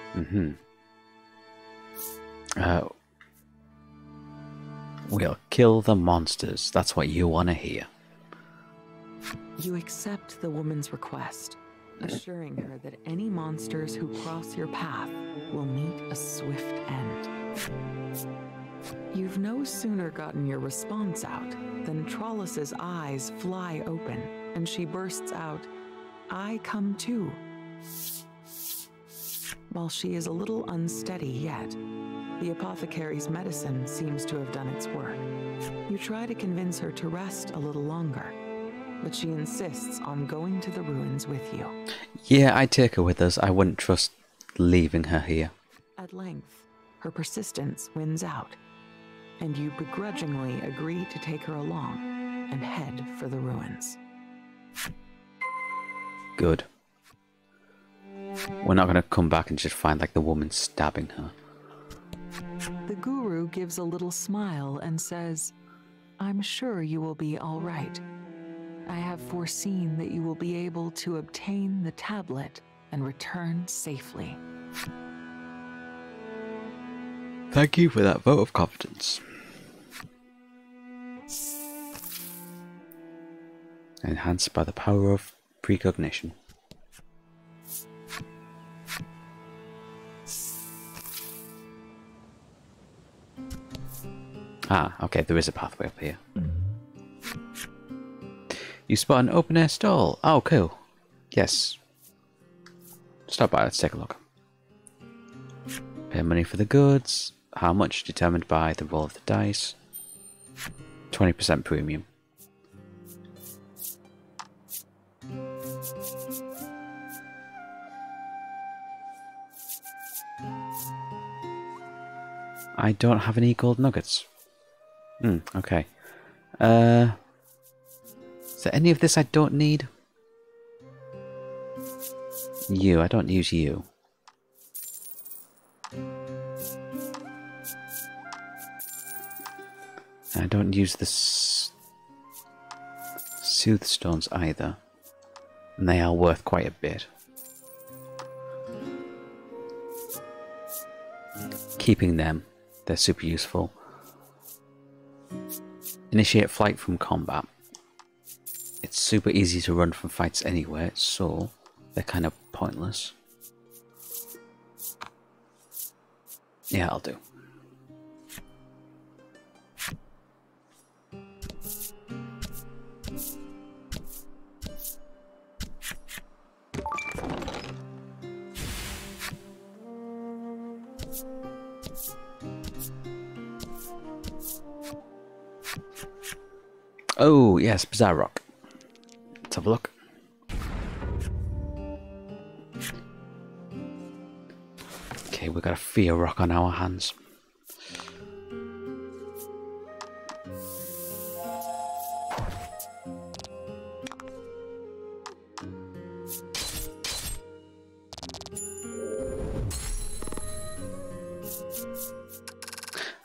We'll kill the monsters. That's what you want to hear. You accept the woman's request, assuring her that any monsters who cross your path will meet a swift end. You've no sooner gotten your response out than Tralis's eyes fly open, and she bursts out, "I come too." While she is a little unsteady yet, the apothecary's medicine seems to have done its work. You try to convince her to rest a little longer, but she insists on going to the ruins with you. Yeah, I'd take her with us. I wouldn't trust leaving her here. At length, her persistence wins out, and you begrudgingly agree to take her along and head for the ruins. Good. We're not going to come back and just find like the woman stabbing her. The guru gives a little smile and says, "I'm sure you will be all right. I have foreseen that you will be able to obtain the tablet and return safely." Thank you for that vote of confidence. Enhanced by the power of precognition. Ah, okay, there is a pathway up here. You spot an open-air stall. Oh, cool. Yes. Stop by, let's take a look. Pay money for the goods. How much? Determined by the roll of the dice. 20% premium. I don't have any gold nuggets. Hmm, okay. Is there any of this I don't need? You, I don't use you. I don't use the Sooth Stones either. And they are worth quite a bit. Keeping them. They're super useful. Initiate flight from combat. It's super easy to run from fights anywhere, so they're kind of pointless. Yeah, I'll do. Oh, yes, Bizarre Rock. Let's have a look. Okay, we've got a Fear Rock on our hands.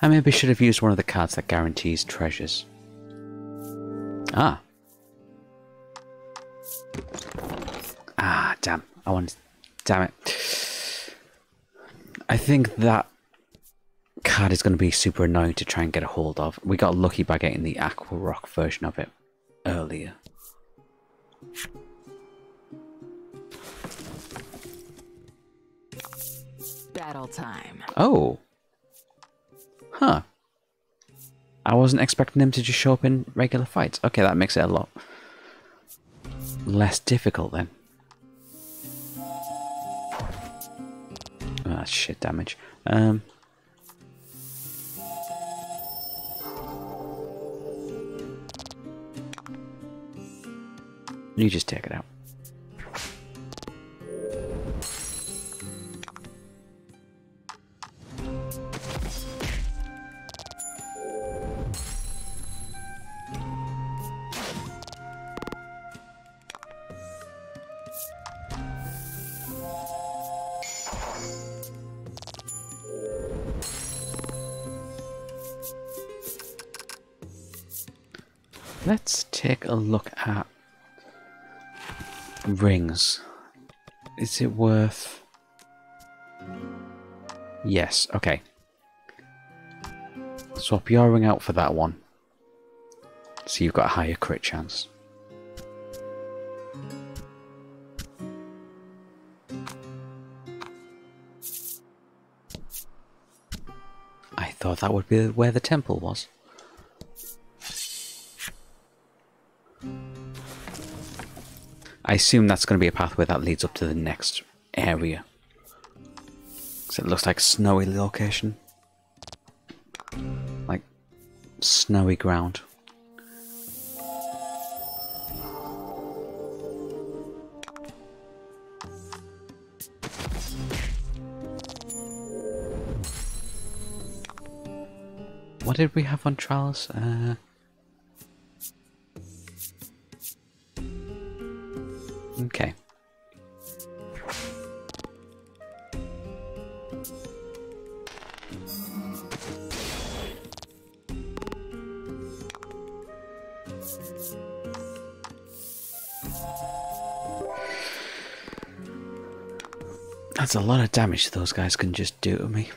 I maybe should have used one of the cards that guarantees treasures. Ah. Ah, damn. I wanted... Damn it. I think that card is going to be super annoying to try and get a hold of. We got lucky by getting the Aqua Rock version of it earlier. Battle time. Oh. Huh. I wasn't expecting them to just show up in regular fights. Okay, that makes it a lot less difficult then. Oh, that's shit damage. You just take it out. Let's take a look at rings. Is it worth... Yes, okay. Swap your ring out for that one. So you've got a higher crit chance. I thought that would be where the temple was. I assume that's going to be a pathway that leads up to the next area. So it looks like a snowy location. Like snowy ground. What did we have on Tralis? Okay. That's a lot of damage those guys can just do to me.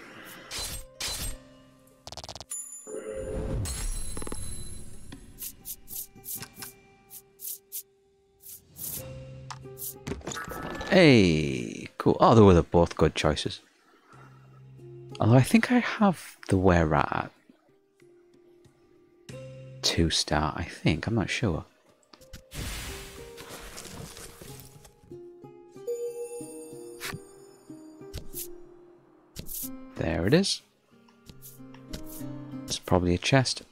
Hey, cool. Oh, they were both good choices. Although I think I have the wear rat 2-star, I think. I'm not sure. There it is. It's probably a chest.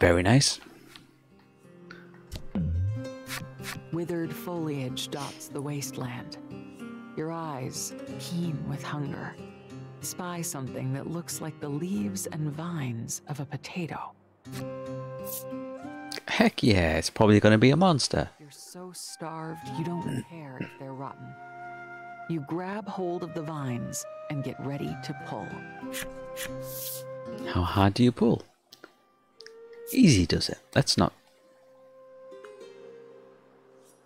Very nice. Withered foliage dots the wasteland. Your eyes, keen with hunger, spy something that looks like the leaves and vines of a potato. Heck yeah, it's probably going to be a monster. You're so starved you don't care if they're rotten. You grab hold of the vines and get ready to pull. How hard do you pull? Easy does it. That's not...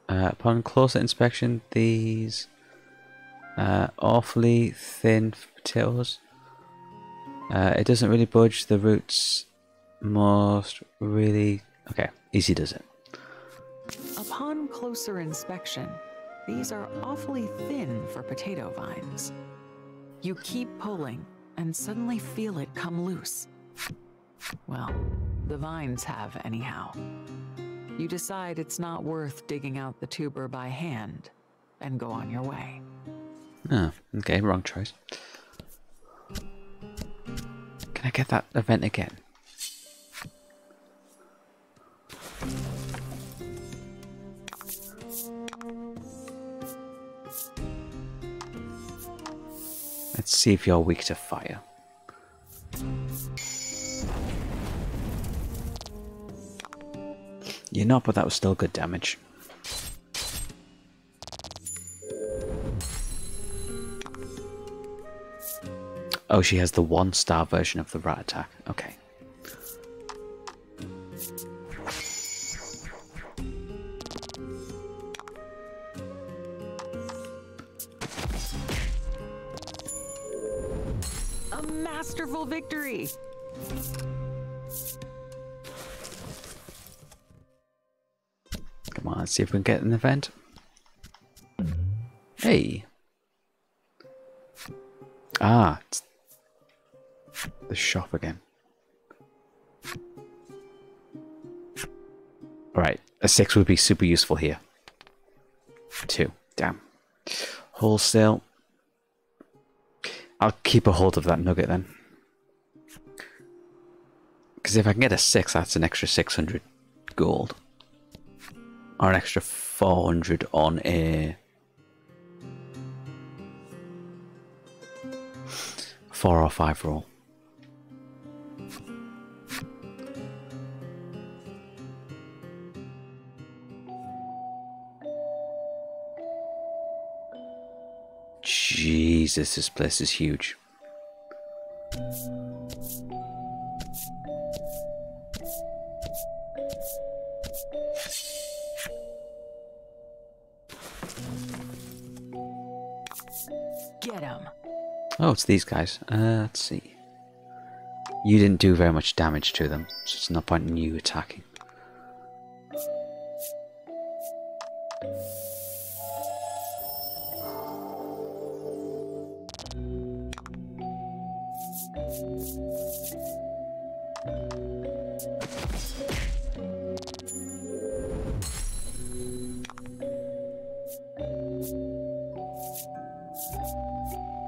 upon closer inspection, these awfully thin potatoes. It doesn't really budge. The roots most really... Okay, easy does it. Upon closer inspection, these are awfully thin for potato vines. You keep pulling and suddenly feel it come loose. Well, the vines have anyhow. You decide it's not worth digging out the tuber by hand and go on your way. Oh, okay, wrong choice. Can I get that event again? Let's see if you're weak to fire. You're not, but that was still good damage. Oh, she has the 1-star version of the rat attack. Okay. A masterful victory! Let's see if we can get an event. Hey! Ah! It's the shop again. Right, a 6 would be super useful here. 2. Damn. Wholesale. I'll keep a hold of that nugget then. Because if I can get a 6, that's an extra 600 gold. Or an extra 400 on a 4 or 5 roll. Jesus, this place is huge. Oh, it's these guys. Let's see. You didn't do very much damage to them, so it's no point in you attacking.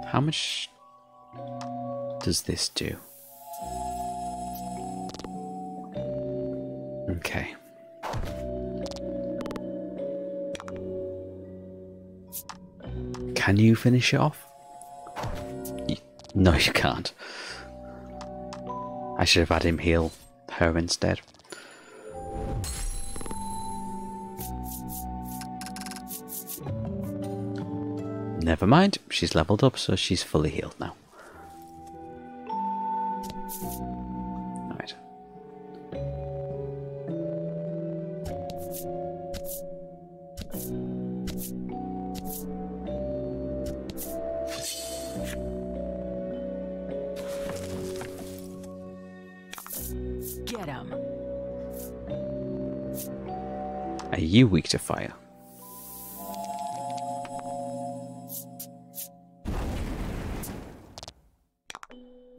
How much does this do? Okay. Can you finish it off? No, you can't. I should have had him heal her instead. Never mind, she's leveled up, so she's fully healed now. Alright. Get him. Are you weak to fire?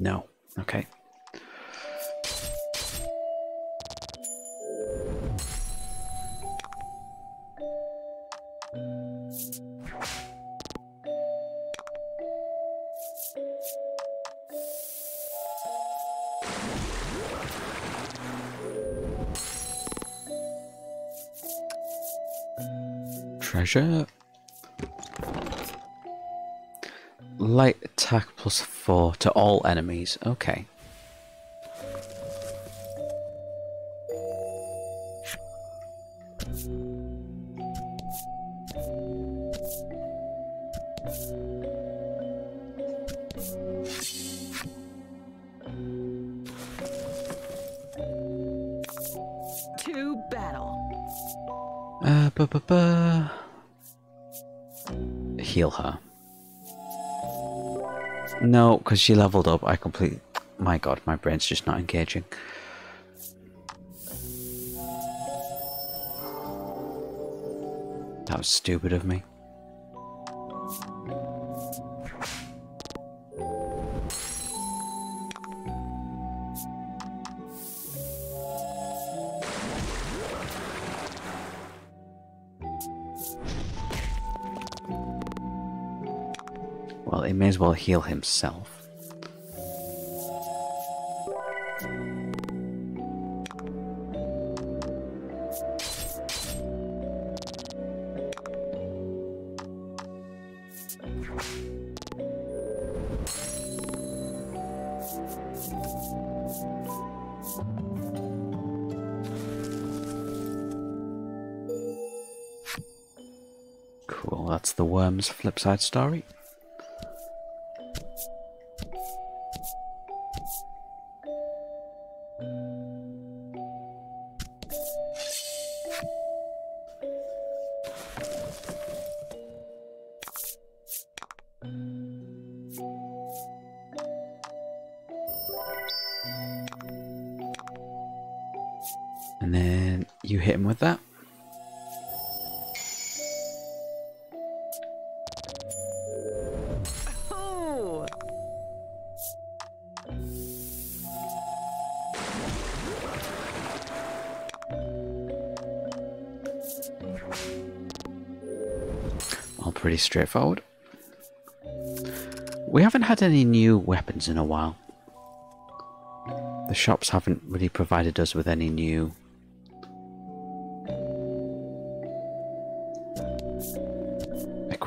No. Okay. treasure. Light attack plus 4 to all enemies. Okay. Heal her. No, because she leveled up. I completely... My god, my brain's just not engaging. That was stupid of me. May as well heal himself. Cool, that's the worm's flip side story. And then you hit him with that. Oh. All pretty straightforward. We haven't had any new weapons in a while. The shops haven't really provided us with any new...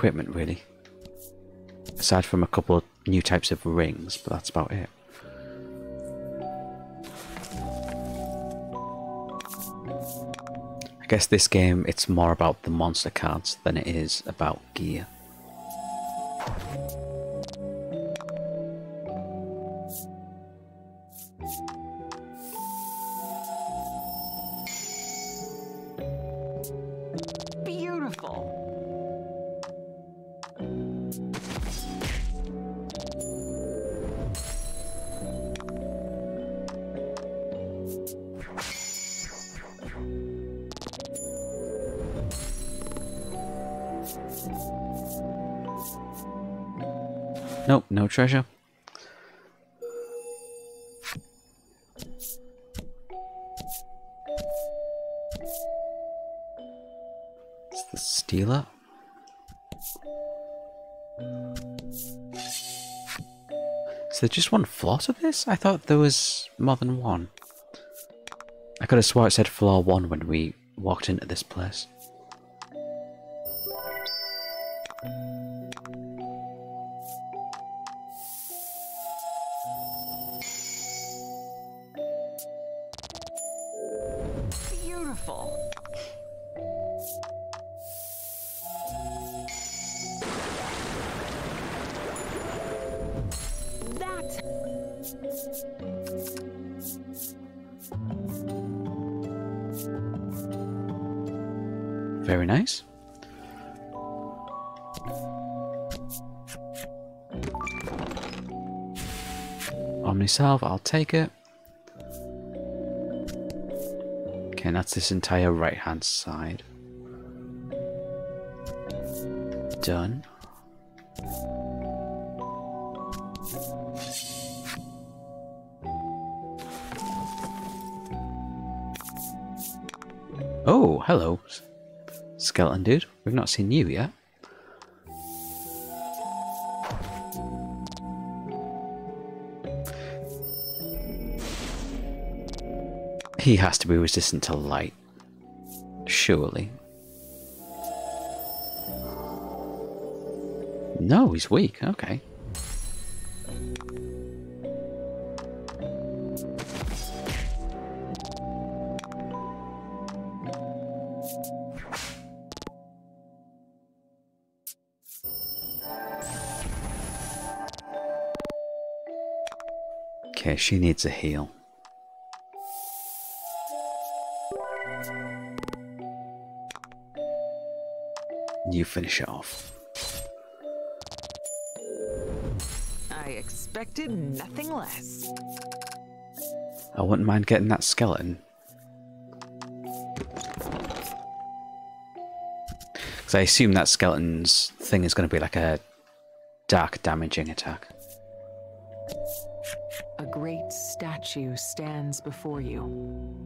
equipment, really, aside from a couple of new types of rings, but that's about it. I guess this game, it's more about the monster cards than it is about gear. Nope, no treasure. It's the Stealer. Is there just one floor to this? I thought there was more than one. I could have sworn it said floor 1 when we walked into this place. Very nice. Omnisalve, I'll take it. Okay, and that's this entire right-hand side. Done. Oh, hello. Skeleton dude, we've not seen you yet. He has to be resistant to light, surely. No, he's weak. Okay. Okay, she needs a heal. You finish it off. I expected nothing less. I wouldn't mind getting that skeleton. Because I assume that skeleton's thing is going to be like a dark damaging attack. A great statue stands before you,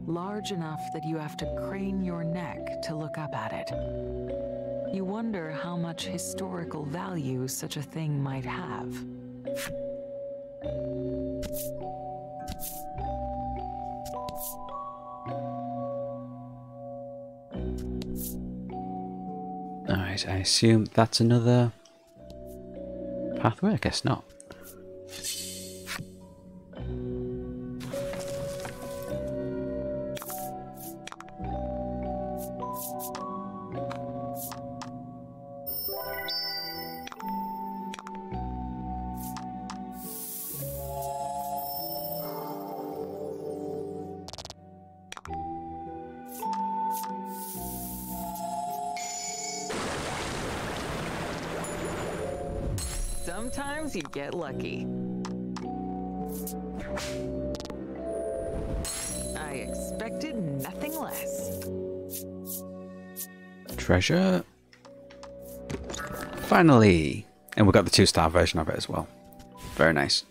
large enough that you have to crane your neck to look up at it. You wonder how much historical value such a thing might have. Alright, I assume that's another pathway? I guess not. Sometimes you get lucky. I expected nothing less. Treasure. Finally. And we got the 2-star version of it as well. Very nice.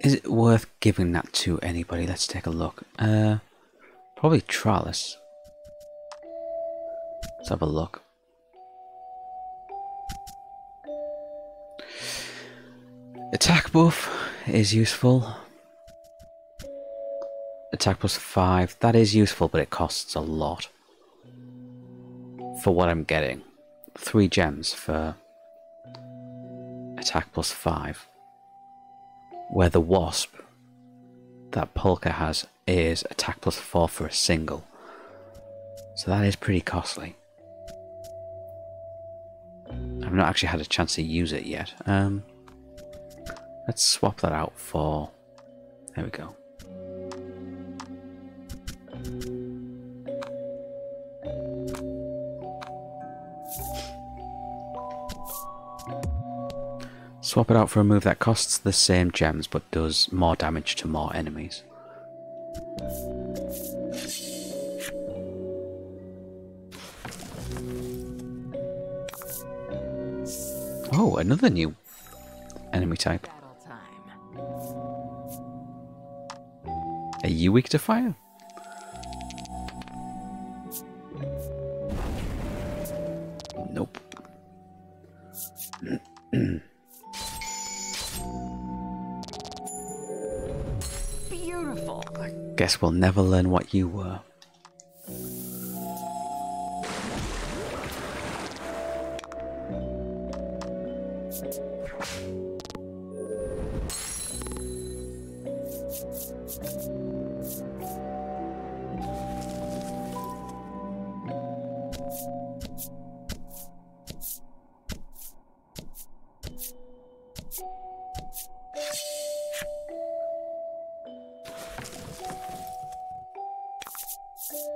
Is it worth giving that to anybody? Let's take a look. Probably Tralis. Let's have a look. Attack buff is useful. Attack plus 5. That is useful, but it costs a lot. For what I'm getting. 3 gems for attack plus 5. Where the wasp that Polka has is attack plus 4 for a single. So that is pretty costly. I've not actually had a chance to use it yet. Let's swap that out for... There we go. Swap it out for a move that costs the same gems but does more damage to more enemies. Oh, another new enemy type. Are you weak to fire? Nope. Beautiful. I guess we'll never learn what you were.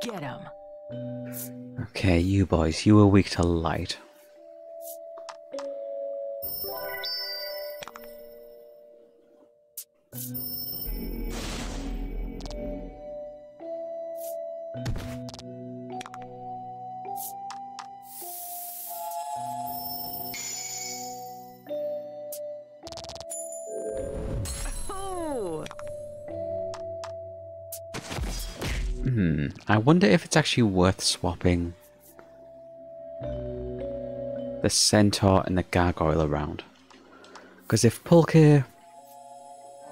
Get him. Okay, you boys, you were weak to light. I wonder if it's actually worth swapping the centaur and the gargoyle around. Because if Pulche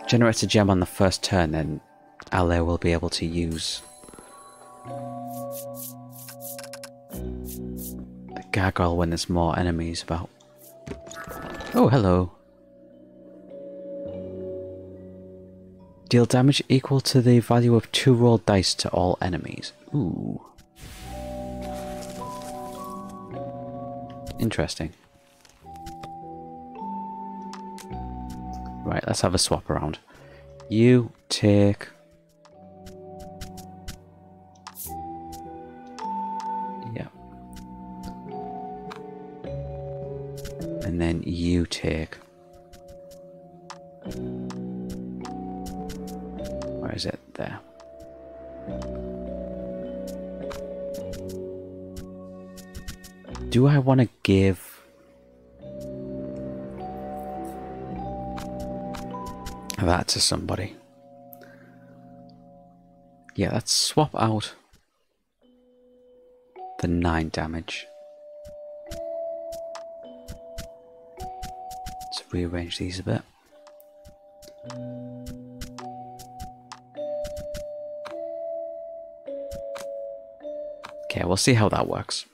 generates a gem on the first turn, then Al'e will be able to use I gargle when there's more enemies about. Oh, hello. Deal damage equal to the value of 2 rolled dice to all enemies. Ooh. Interesting. Right, let's have a swap around. You take... yeah. And then you take... where is it? There. Do I want to give... that to somebody? Yeah, let's swap out the 9 damage. Let's rearrange these a bit. Okay, we'll see how that works.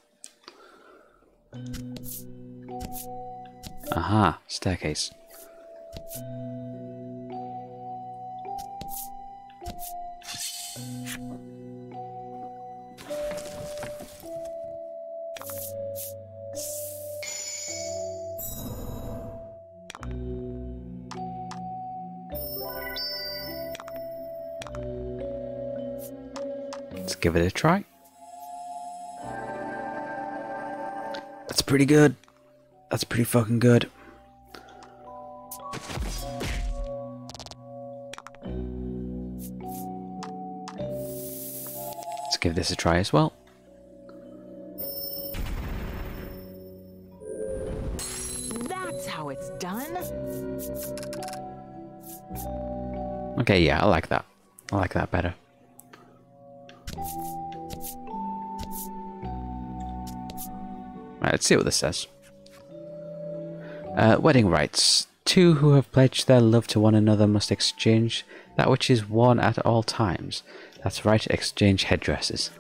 Aha, staircase. Give it a try. That's pretty good. That's pretty fucking good. Let's give this a try as well. That's how it's done. Okay, yeah, I like that. I like that better. Let's see what this says. Wedding rites. Two who have pledged their love to one another must exchange that which is worn at all times. That's right, exchange headdresses.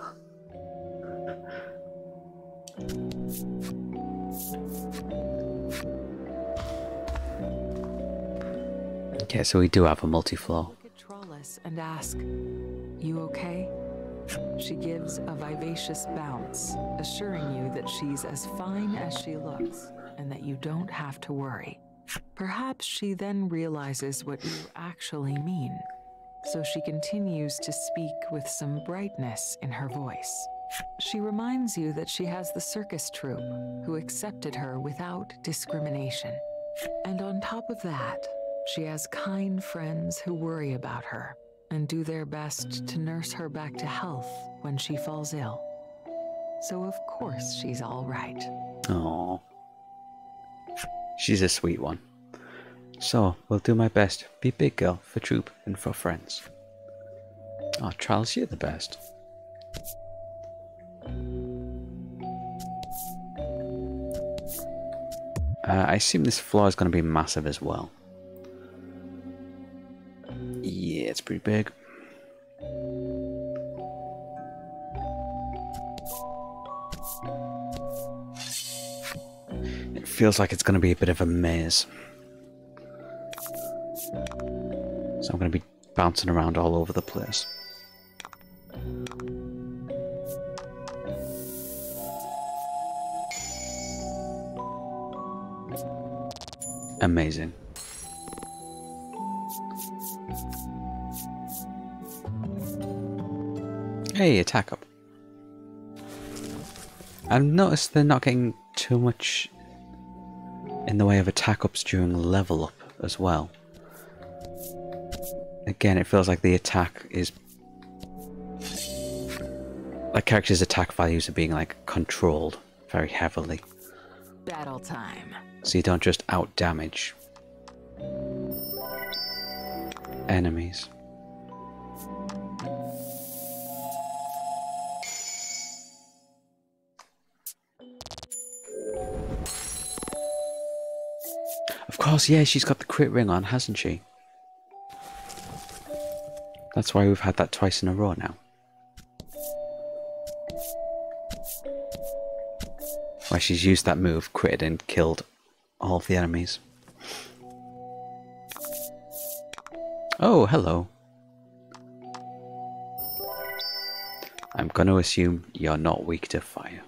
Okay, so we do have a multi-floor. Look at Tralis and ask, "You okay?" She gives a vivacious bounce, assuring you that she's as fine as she looks and that you don't have to worry. Perhaps she then realizes what you actually mean, so she continues to speak with some brightness in her voice. She reminds you that she has the circus troupe who accepted her without discrimination. And on top of that, she has kind friends who worry about her and do their best to nurse her back to health when she falls ill. So of course she's all right. Aww. She's a sweet one. So, we'll do my best. Be big girl, for troop, and for friends. Oh, Tralis, you're the best. I assume this floor is going to be massive as well. It's pretty big. It feels like it's going to be a bit of a maze. So I'm going to be bouncing around all over the place. Amazing. Hey, attack up. I've noticed they're not getting too much in the way of attack ups during level up as well. Again, it feels like the attack is... like characters' attack values are being like controlled very heavily. Battle time. So you don't just out damage enemies. Of course, yeah, she's got the crit ring on, hasn't she? That's why we've had that twice in a row now. Where she's used that move, critted and killed all of the enemies. Oh, hello. I'm going to assume you're not weak to fire.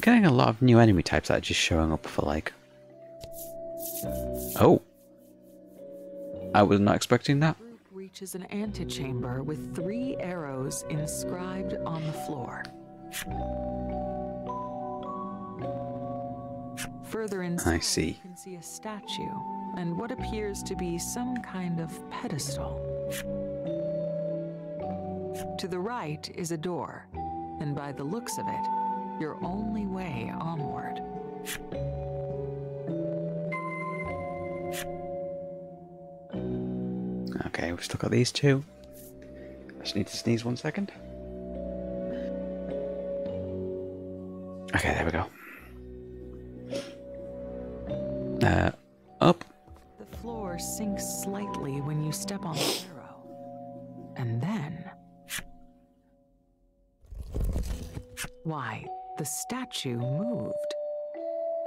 Getting a lot of new enemy types that are just showing up for like... Oh! I was not expecting that. The group reaches an antechamber with 3 arrows inscribed on the floor. Further inside, I see. You can see a statue and what appears to be some kind of pedestal. To the right is a door, and by the looks of it, your only way onward. Okay, we've still got these two. I just need to sneeze 1 second. Okay, there we go. Up. The floor sinks slightly when you step on the arrow. And then... Why? The statue moved.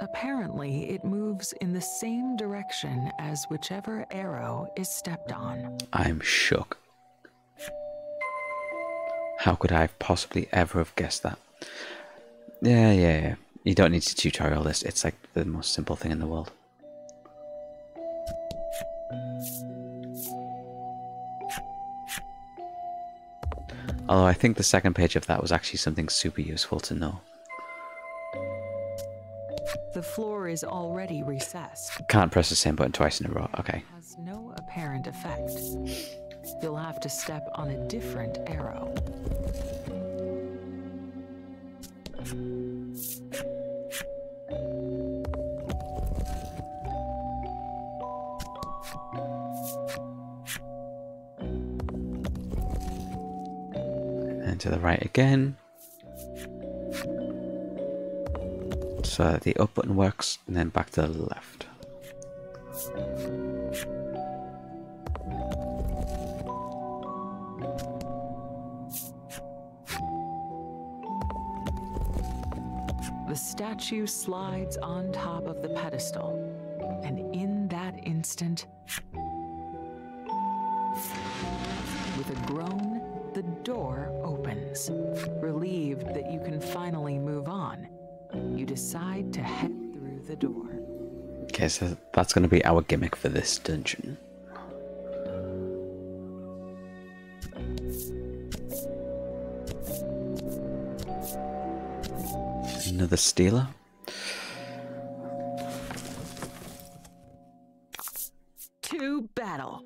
Apparently, it moves in the same direction as whichever arrow is stepped on. I'm shook. How could I have possibly ever have guessed that? Yeah. You don't need to tutorial this. It's like the most simple thing in the world. Although I think the second page of that was actually something super useful to know. The floor is already recessed. Can't press the same button twice in a row. Okay. It has no apparent effect. You'll have to step on a different arrow. To the right again, so that the up button works, and then back to the left. The statue slides on top of the pedestal, and in that instant, with a groan, the door opens. Relieved that you can finally move on, you decide to head through the door. Okay, so that's going to be our gimmick for this dungeon. Another stealer. To battle.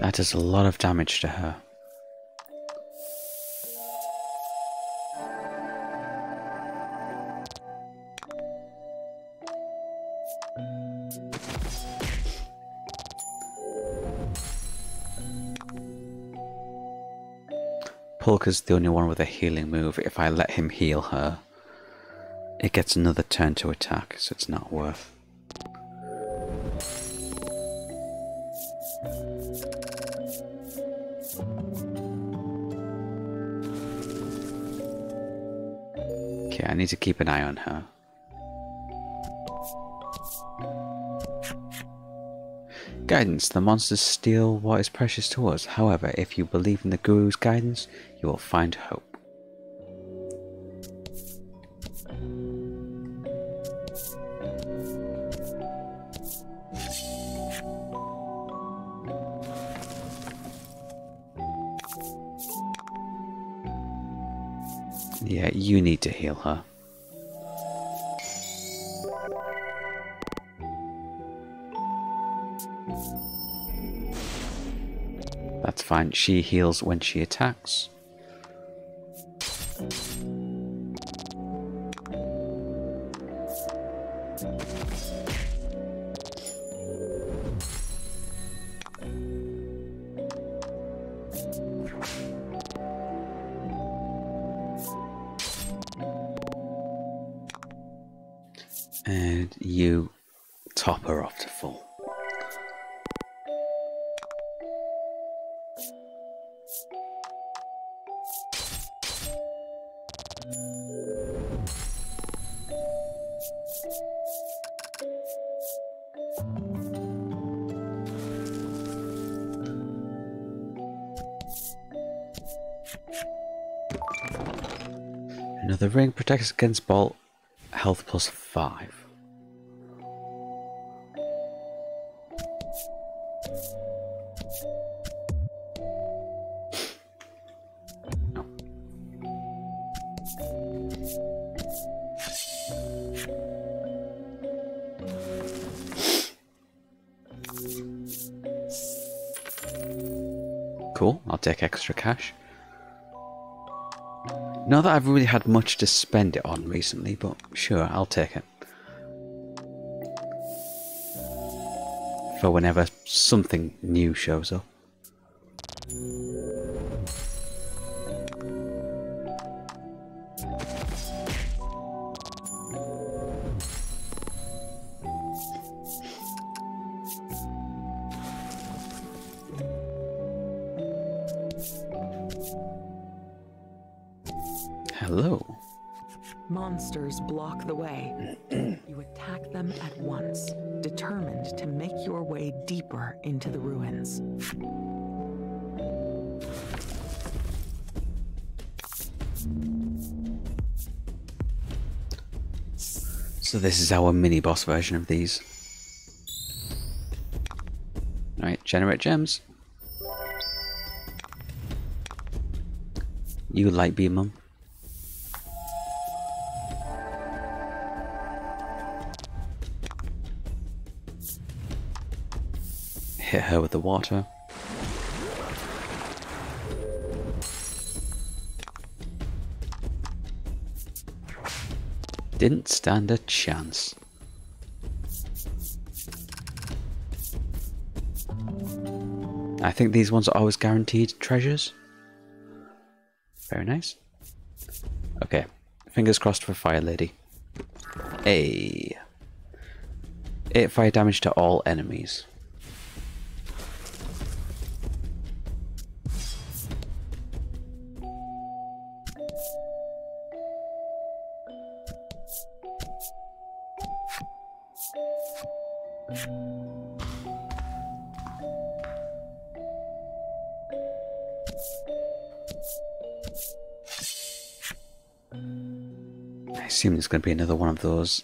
That does a lot of damage to her. Polka's the only one with a healing move. If I let him heal her, it gets another turn to attack, so it's not worth. I need to keep an eye on her. Guidance. The monsters steal what is precious to us. However, if you believe in the guru's guidance, you will find hope. Yeah, you need to heal her. That's fine. She heals when she attacks. And you top her off to full. Another ring protects against bolt. Health plus 5. Cool, I'll take extra cash. Not that I've really had much to spend it on recently, but sure, I'll take it. For whenever something new shows up. Hello. Monsters block the way. You attack them at once, determined to make your way deeper into the ruins. So this is our mini-boss version of these. Alright, generate gems. You light beam them. Hit her with the water. Didn't stand a chance. I think these ones are always guaranteed treasures. Very nice. Okay, fingers crossed for Fire Lady. Hey. 8 fire damage to all enemies. I assume there's going to be another one of those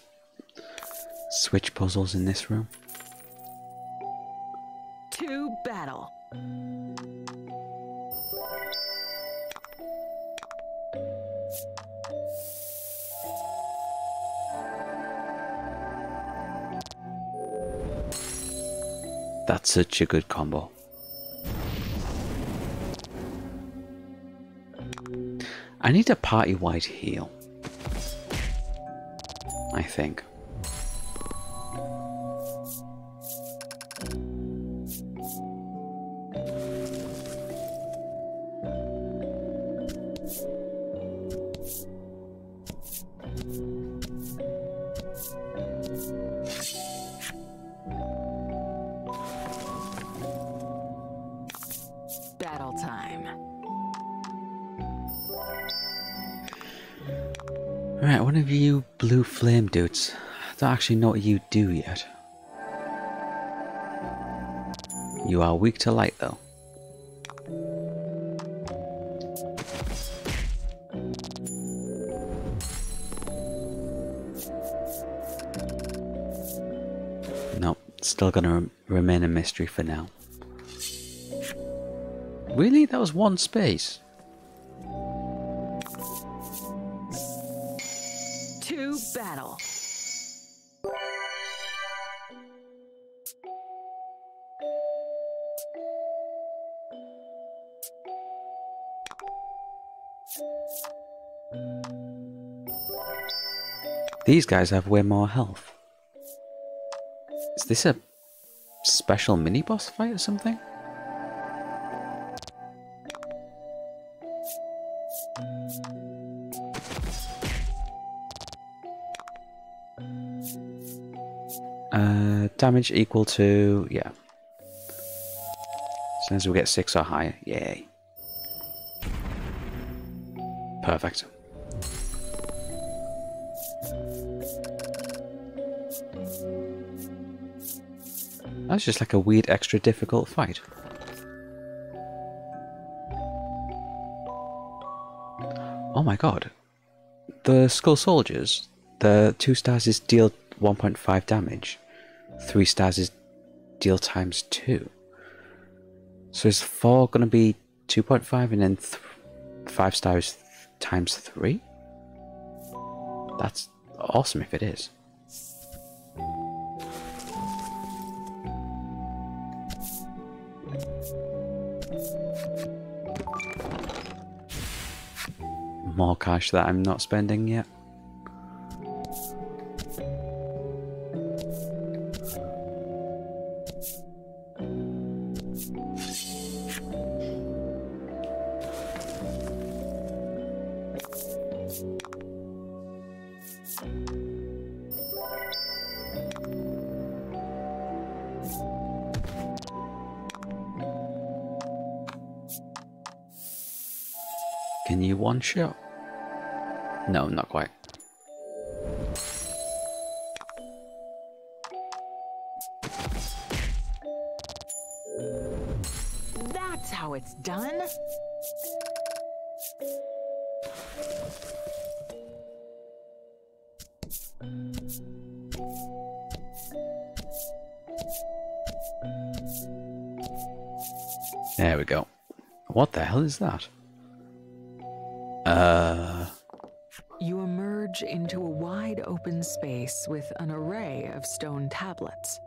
switch puzzles in this room. To battle. That's such a good combo. I need a party-wide heal. I think. Battle time. Right, one of you blue flame dudes. I don't actually know what you do yet. You are weak to light though. Nope, still gonna remain a mystery for now. Really? That was one space? Battle. These guys have way more health. Is this a special mini-boss fight or something? Damage equal to... yeah. As soon as we get 6 or higher. Yay. Perfect. That's just like a weird extra difficult fight. Oh my god. The Skull Soldiers, the 2 stars is deal 1.5 damage. 3 stars is deal times 2. So is 4 going to be 2.5 and then 5 stars times 3? That's awesome if it is. More cash that I'm not spending yet. Can you one shot? No, not quite. That's how it's done. There we go. What the hell is that? You emerge into a wide open space with an array of stone tablets.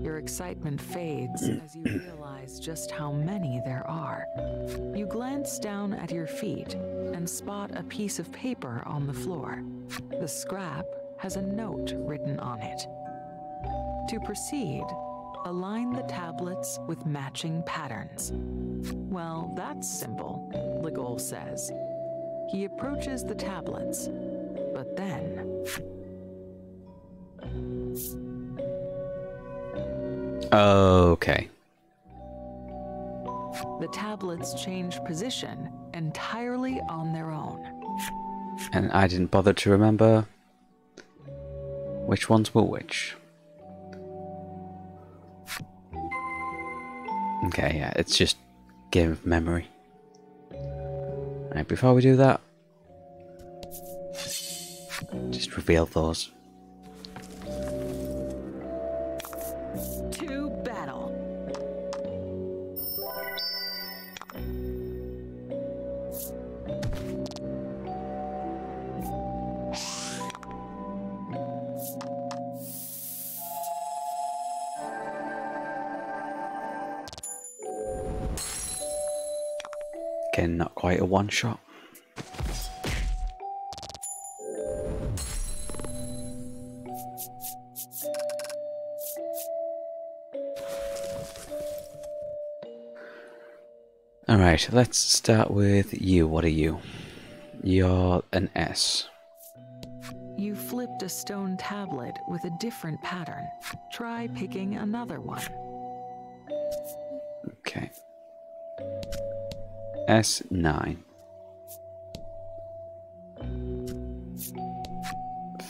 Your excitement fades as you realize just how many there are. You glance down at your feet and spot a piece of paper on the floor. The scrap has a note written on it. To proceed, align the tablets with matching patterns. Well, that's simple, Legol says. He approaches the tablets, but then... okay. The tablets change position entirely on their own. And I didn't bother to remember which ones were which. Okay, yeah, it's just game of memory. Right, before we do that, just reveal those. To battle. Again, not quite a one shot. Alright, let's start with you. What are you? You're an S. You flipped a stone tablet with a different pattern. Try picking another one. Okay. S9.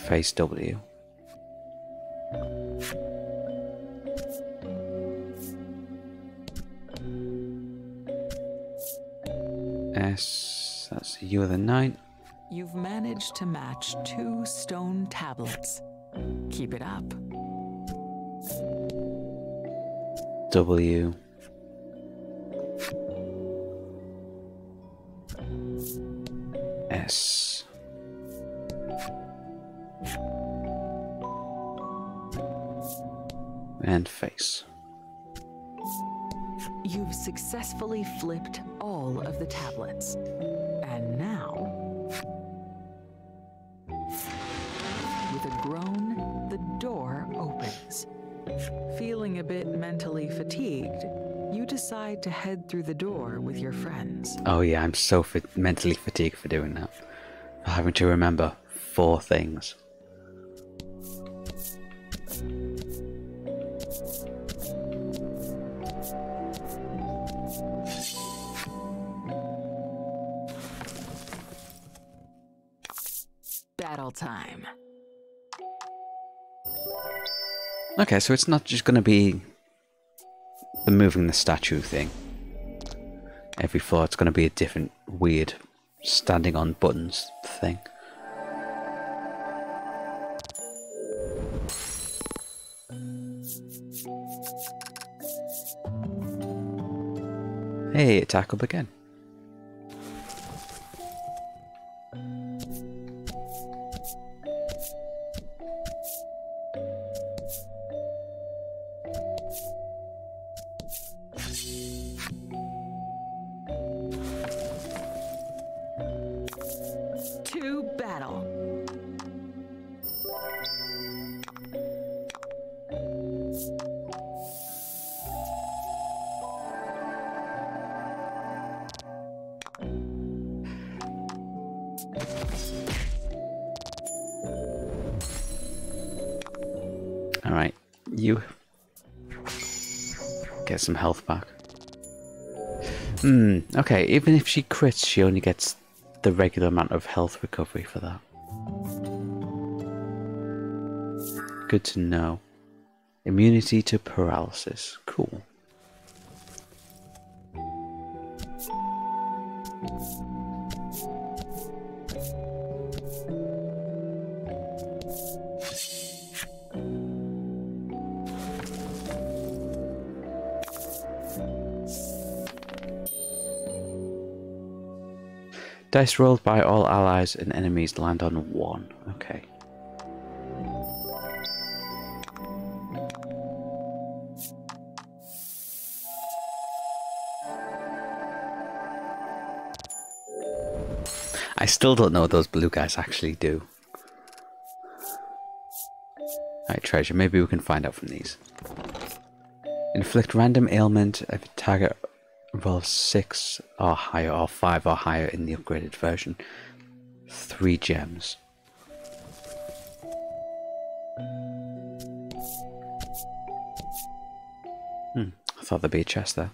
Face W. S, that's you with a 9. You've managed to match 2 stone tablets. Keep it up. W. S. And face. You've successfully flipped all of the tablets. And now, with a groan, the door opens. Feeling a bit mentally fatigued, you decide to head through the door with your friends. Oh yeah, I'm so mentally fatigued for doing that. For having to remember 4 things. Battle time. Okay, so it's not just going to be the moving the statue thing. Every floor it's going to be a different weird standing on buttons thing. Hey, it tackled again. Some health back. Okay, even if she crits, she only gets the regular amount of health recovery for that. Good to know. Immunity to paralysis. Cool. Dice rolled by all allies and enemies land on 1. Okay. I still don't know what those blue guys actually do. Alright, treasure. Maybe we can find out from these. Inflict random ailment if a target rolls 6 or higher, or 5 or higher in the upgraded version. 3 gems. I thought there'd be a chest there.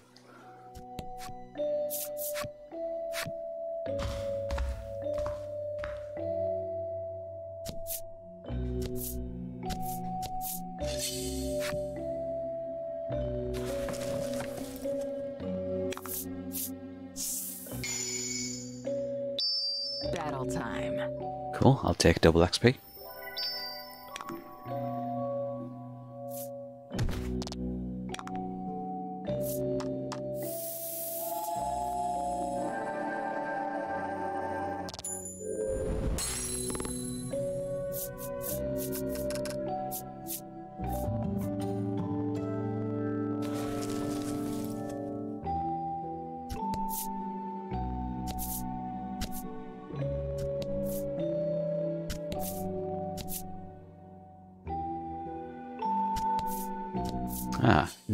I'll take double XP.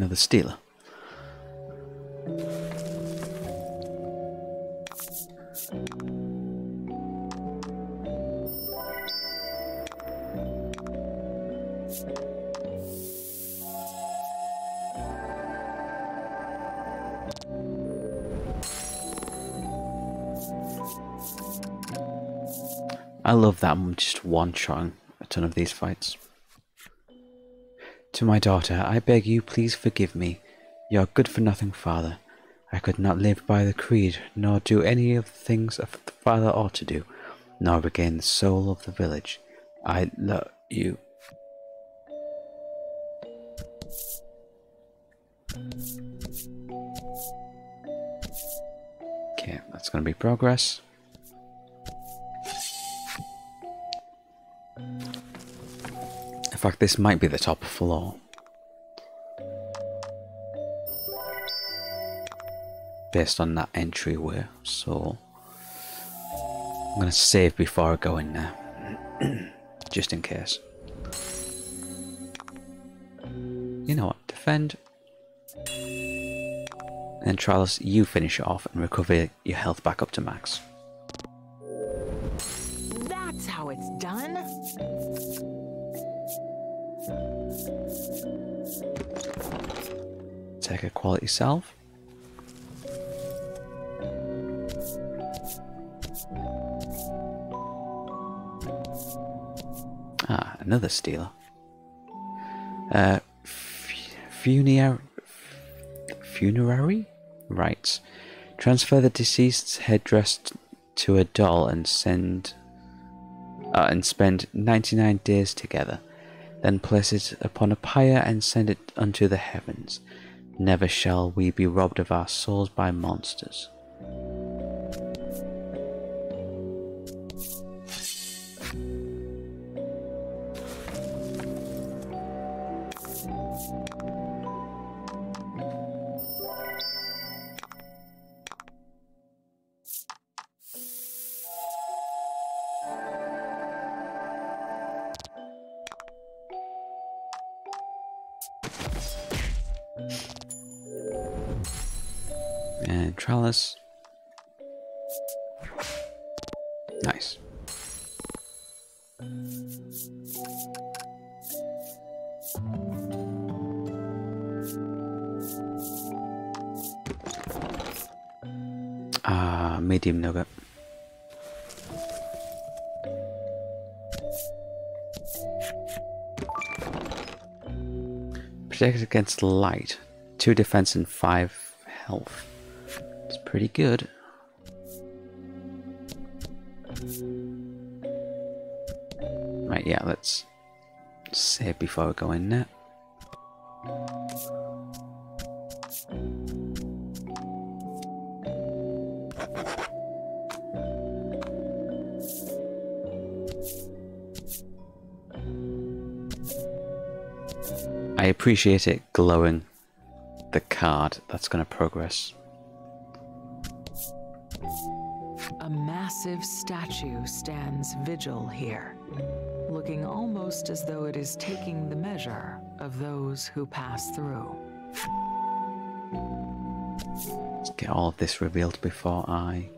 The Stealer. I love that I'm just one-shotting a ton of these fights. To my daughter, I beg you, please forgive me, your good-for-nothing father. I could not live by the creed, nor do any of the things a father ought to do, nor regain the soul of the village. I love you. Okay, that's going to be progress. In fact, this might be the top floor. Based on that entryway, so I'm going to save before I go in there. Just in case. You know what? Defend. And Tralis, you finish it off and recover your health back up to max. That's how it's done. Take a quality salve. Ah, another stealer. Funerary? Right. Transfer the deceased's headdress to a doll and send... and spend 99 days together. Then place it upon a pyre and send it unto the heavens. Never shall we be robbed of our souls by monsters. And Tralis. Nice. Ah, medium nugget. Protect against light. 2 defense and 5 health. It's pretty good. Right, yeah, let's save before we go in there. I appreciate it glowing the card. That's going to progress. A massive statue stands vigil here, looking almost as though it is taking the measure of those who pass through. Let's get all of this revealed before I...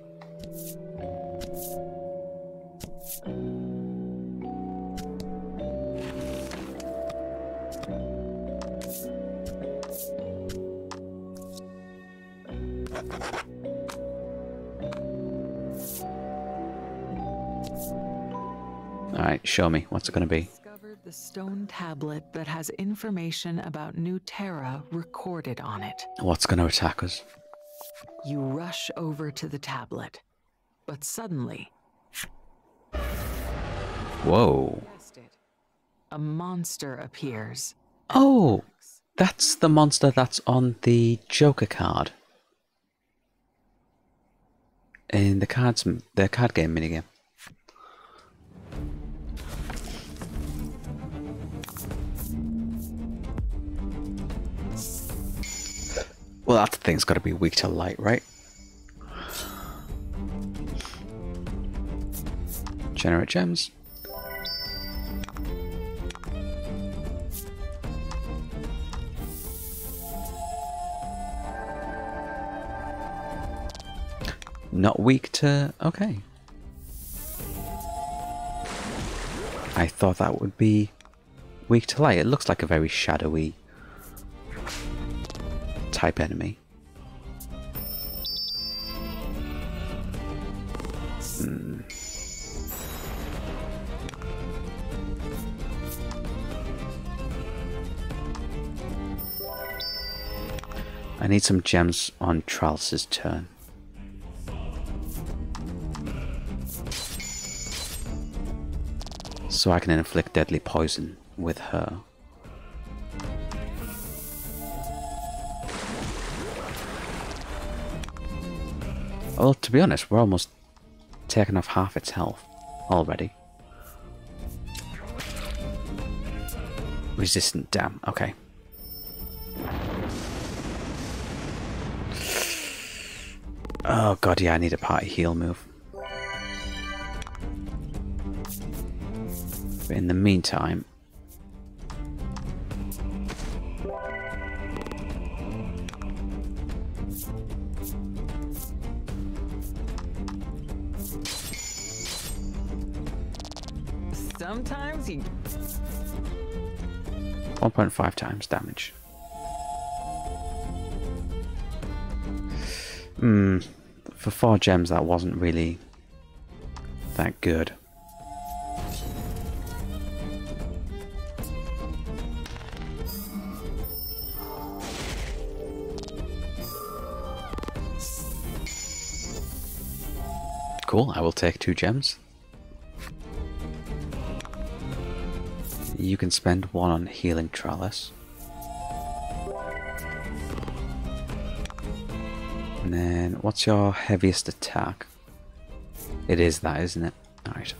Alright, show me. What's it going to be? Discovered the stone tablet that has information about New Terra recorded on it. What's going to attack us? You rush over to the tablet, but suddenly... Whoa. A monster appears. Oh! That's the monster that's on the Joker card. In the card game minigame. Well, that thing's got to be weak to light, right? Generate gems. Not weak to... okay. I thought that would be weak to light. It looks like a very shadowy type enemy. Hmm. I need some gems on Tralis's turn. So I can inflict deadly poison with her. Well, to be honest, we're almost taking off half its health already. Resistant, damn, okay. Oh god, yeah, I need a party heal move. But in the meantime, sometimes you 1.5 times damage. For 4 gems that wasn't really that good. Cool, I will take 2 gems. You can spend 1 on healing Tralis. And then, what's your heaviest attack? It is that, isn't it? Alright.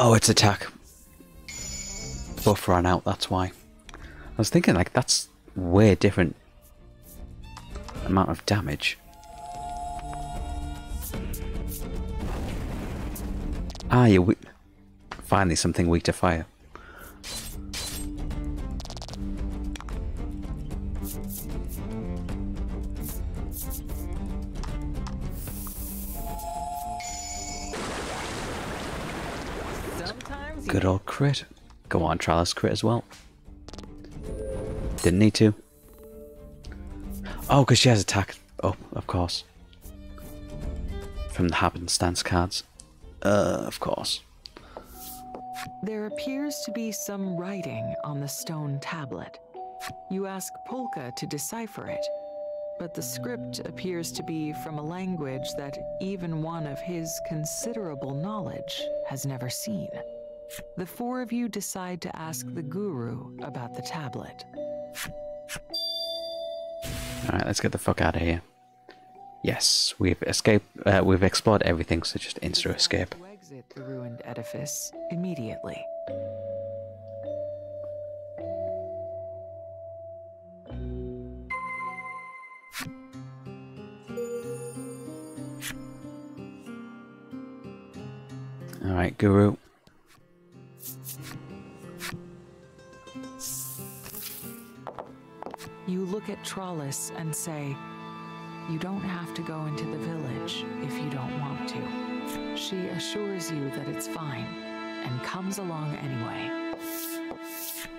Oh, it's attack. Buff ran out, that's why. I was thinking, like, that's way different amount of damage. Ah, you're weak. Finally, something weak to fire. Good old crit. Go on, Tralis, crit as well. Didn't need to. Oh, because she has attack. Oh, of course. From the happenstance cards. Of course. There appears to be some writing on the stone tablet. You ask Polka to decipher it, but the script appears to be from a language that even one of his considerable knowledge has never seen. The 4 of you decide to ask the guru about the tablet. Alright, let's get the fuck out of here. Yes, we've escaped. We've explored everything, so just insta-escape. Exit the ruined edifice immediately. Alright, guru. You look at Tralis and say, you don't have to go into the village if you don't want to. She assures you that it's fine and comes along anyway.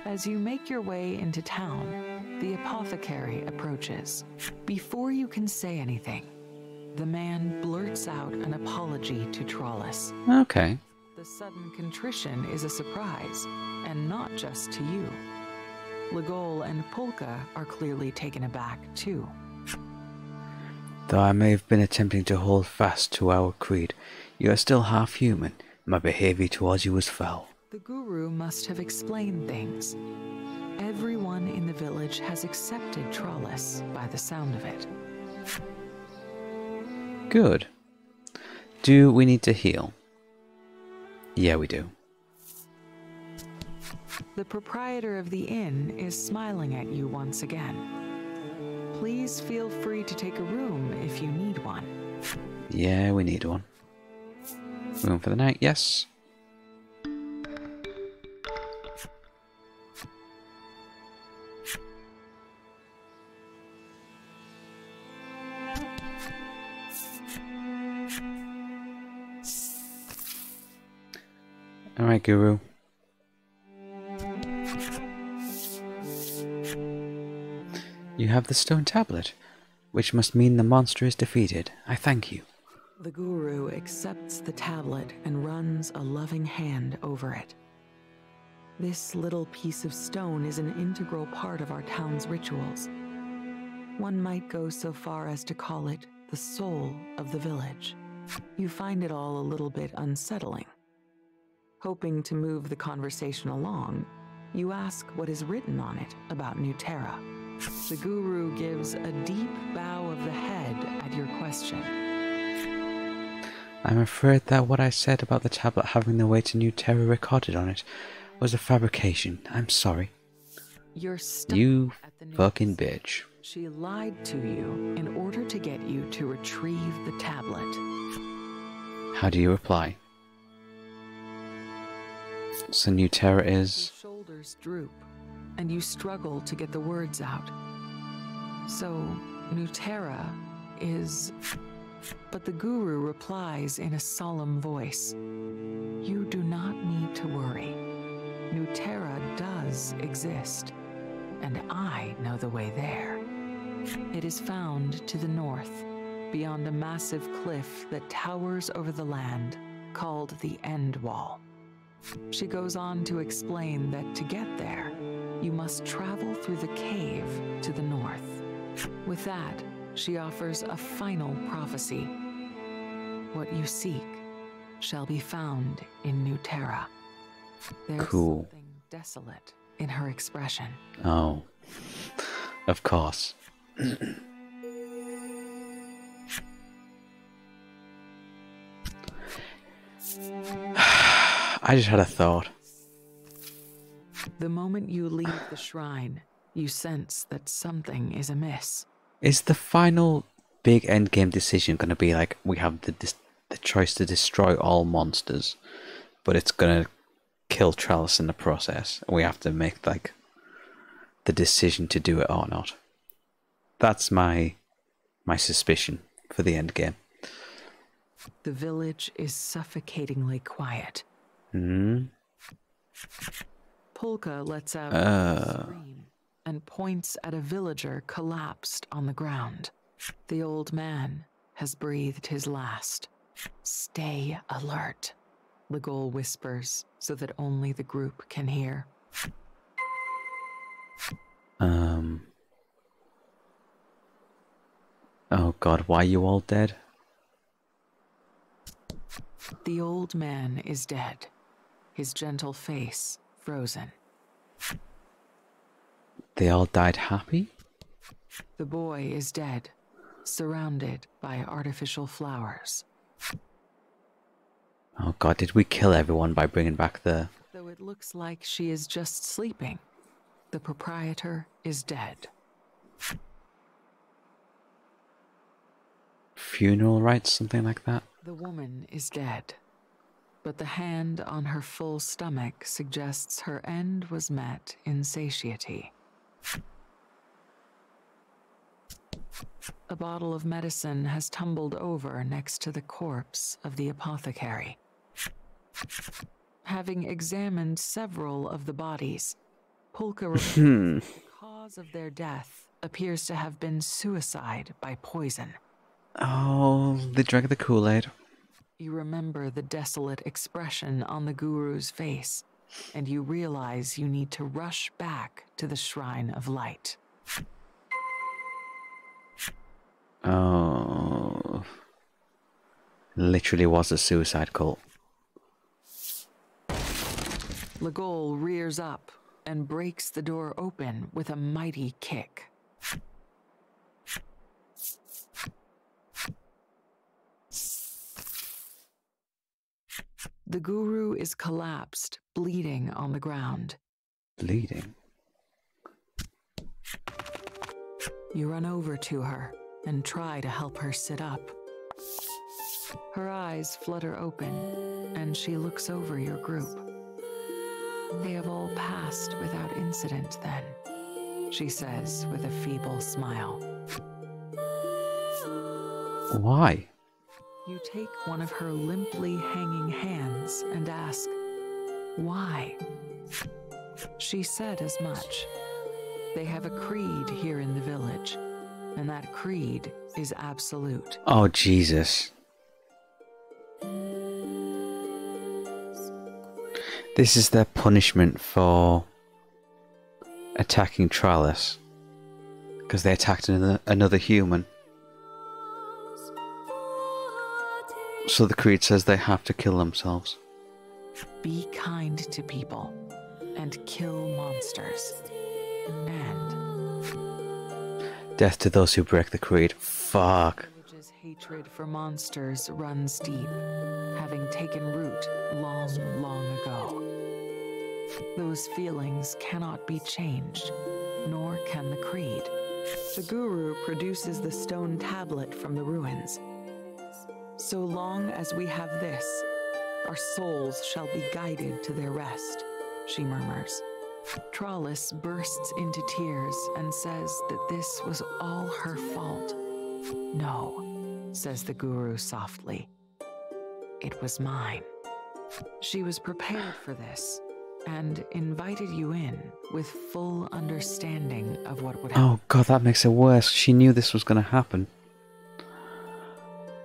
As you make your way into town, the apothecary approaches. Before you can say anything, the man blurts out an apology to Tralis. Okay. The sudden contrition is a surprise, and not just to you. Legol and Polka are clearly taken aback, too. Though I may have been attempting to hold fast to our creed, you are still half human. My behavior towards you was foul. The guru must have explained things. Everyone in the village has accepted Tralis by the sound of it. Good. Do we need to heal? Yeah, we do. The proprietor of the inn is smiling at you once again. Please feel free to take a room if you need one. Yeah, we need one. Room for the night, yes. All right, guru. You have the stone tablet, which must mean the monster is defeated. I thank you. The guru accepts the tablet and runs a loving hand over it. This little piece of stone is an integral part of our town's rituals. One might go so far as to call it the soul of the village. You find it all a little bit unsettling. Hoping to move the conversation along, you ask what is written on it about New Terra. The guru gives a deep bow of the head at your question. I'm afraid that what I said about the tablet having the way to New Terra recorded on it was a fabrication. I'm sorry. You fucking bitch. She lied to you in order to get you to retrieve the tablet. How do you reply? So New Terra is... Your shoulders droop, and you struggle to get the words out. So New Terra is... But the guru replies in a solemn voice. You do not need to worry. New Terra does exist, and I know the way there. It is found to the north, beyond a massive cliff that towers over the land, called the End Wall. She goes on to explain that to get there, you must travel through the cave to the north. With that, she offers a final prophecy. What you seek shall be found in New Terra. There's something desolate in her expression. Oh, of course. I just had a thought. The moment you leave the shrine, you sense that something is amiss. Is the final big endgame decision going to be like, we have the choice to destroy all monsters, but it's going to kill Tralis in the process, and we have to make like the decision to do it or not? That's my suspicion for the endgame. The village is suffocatingly quiet. Hmm. Polka lets out a scream and points at a villager collapsed on the ground. The old man has breathed his last. Stay alert, Legol whispers so that only the group can hear. Oh god, why are you all dead? The old man is dead, his gentle face frozen. They all died happy? The boy is dead, surrounded by artificial flowers. Oh god, did we kill everyone by bringing back the... Though it looks like she is just sleeping, the proprietor is dead. Funeral rites, something like that? The woman is dead, but the hand on her full stomach suggests her end was met in satiety. A bottle of medicine has tumbled over next to the corpse of the apothecary. Having examined several of the bodies, Pulka reports the cause of their death appears to have been suicide by poison. Oh, they drank the Kool-Aid. You remember the desolate expression on the guru's face, and you realize you need to rush back to the Shrine of Light. Oh, literally was a suicide cult. Legol rears up and breaks the door open with a mighty kick. The guru is collapsed, bleeding on the ground. Bleeding? You run over to her and try to help her sit up. Her eyes flutter open, and she looks over your group. They have all passed without incident then, she says with a feeble smile. Why? You take one of her limply hanging hands and ask, why? She said as much. They have a creed here in the village, and that creed is absolute. Oh, Jesus. This is their punishment for attacking Tralis, because they attacked another human. So the creed says they have to kill themselves. Be kind to people and kill monsters. And Death to those who break the creed. Fuck. Village's hatred for monsters runs deep, having taken root long, long ago. Those feelings cannot be changed, nor can the creed. The Guru produces the stone tablet from the ruins. So long as we have this, our souls shall be guided to their rest, she murmurs. Tralis bursts into tears and says that this was all her fault. No, says the Guru softly. It was mine. She was prepared for this and invited you in with full understanding of what would happen. Oh god, that makes it worse. She knew this was going to happen.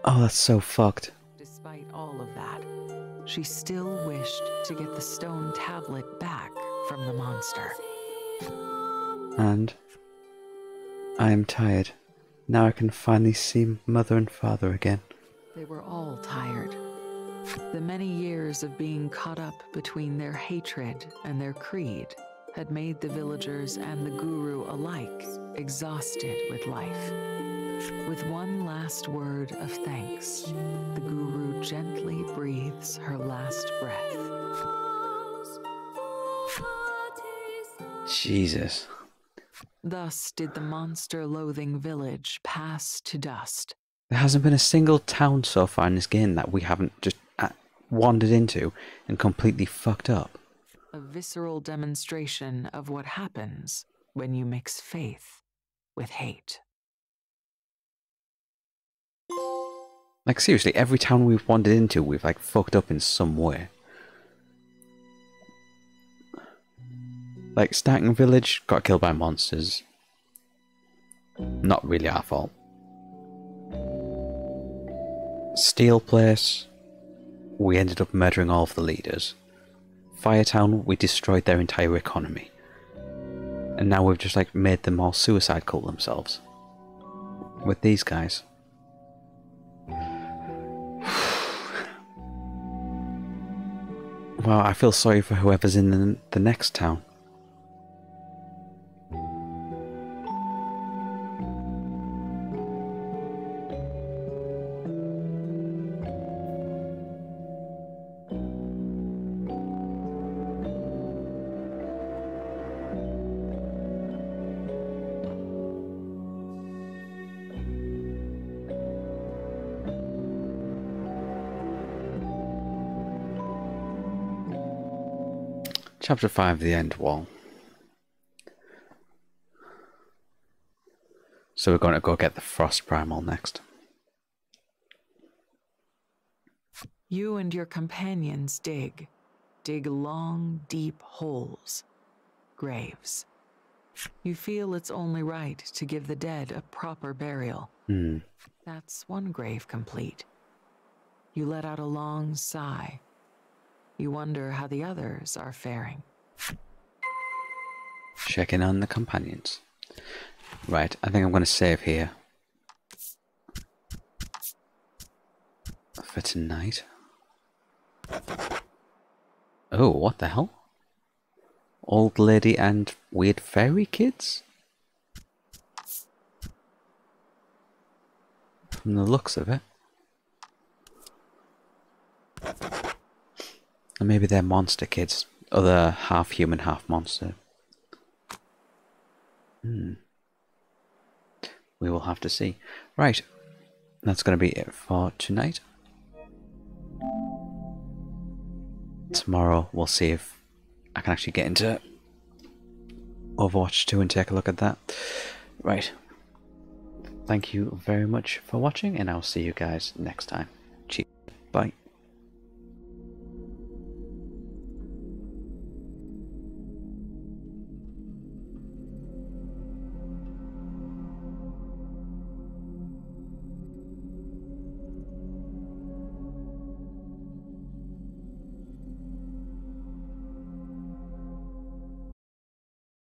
Oh, that's so fucked. Despite all of that, she still wished to get the stone tablet back from the monster. And I am tired. Now I can finally see mother and father again. They were all tired. The many years of being caught up between their hatred and their creed had made the villagers and the Guru alike exhausted with life. With one last word of thanks, the Guru gently breathes her last breath. Jesus. Thus did the monster-loathing village pass to dust. There hasn't been a single town so far in this game that we haven't just wandered into and completely fucked up. A visceral demonstration of what happens when you mix faith with hate. Like, seriously, every town we've wandered into, we've, like, fucked up in some way. Like, Stanton Village got killed by monsters. Not really our fault. Steel Place, we ended up murdering all of the leaders. Firetown, we destroyed their entire economy. And now we've just, like, made them all suicide cult themselves. With these guys. Wow, I feel sorry for whoever's in the next town. Chapter 5, The End Wall. So we're going to go get the Frost Primal next. You and your companions dig. Dig long, deep holes. Graves. You feel it's only right to give the dead a proper burial. That's one grave complete. You let out a long sigh. You wonder how the others are faring. Checking on the companions. Right, I think I'm going to save here. For tonight. Oh, what the hell? Old lady and weird fairy kids? From the looks of it. And maybe they're monster kids. Other half human, half monster. We will have to see. Right. That's going to be it for tonight. Tomorrow we'll see if I can actually get into Overwatch 2 and take a look at that. Right. Thank you very much for watching, and I'll see you guys next time. Cheers. Bye.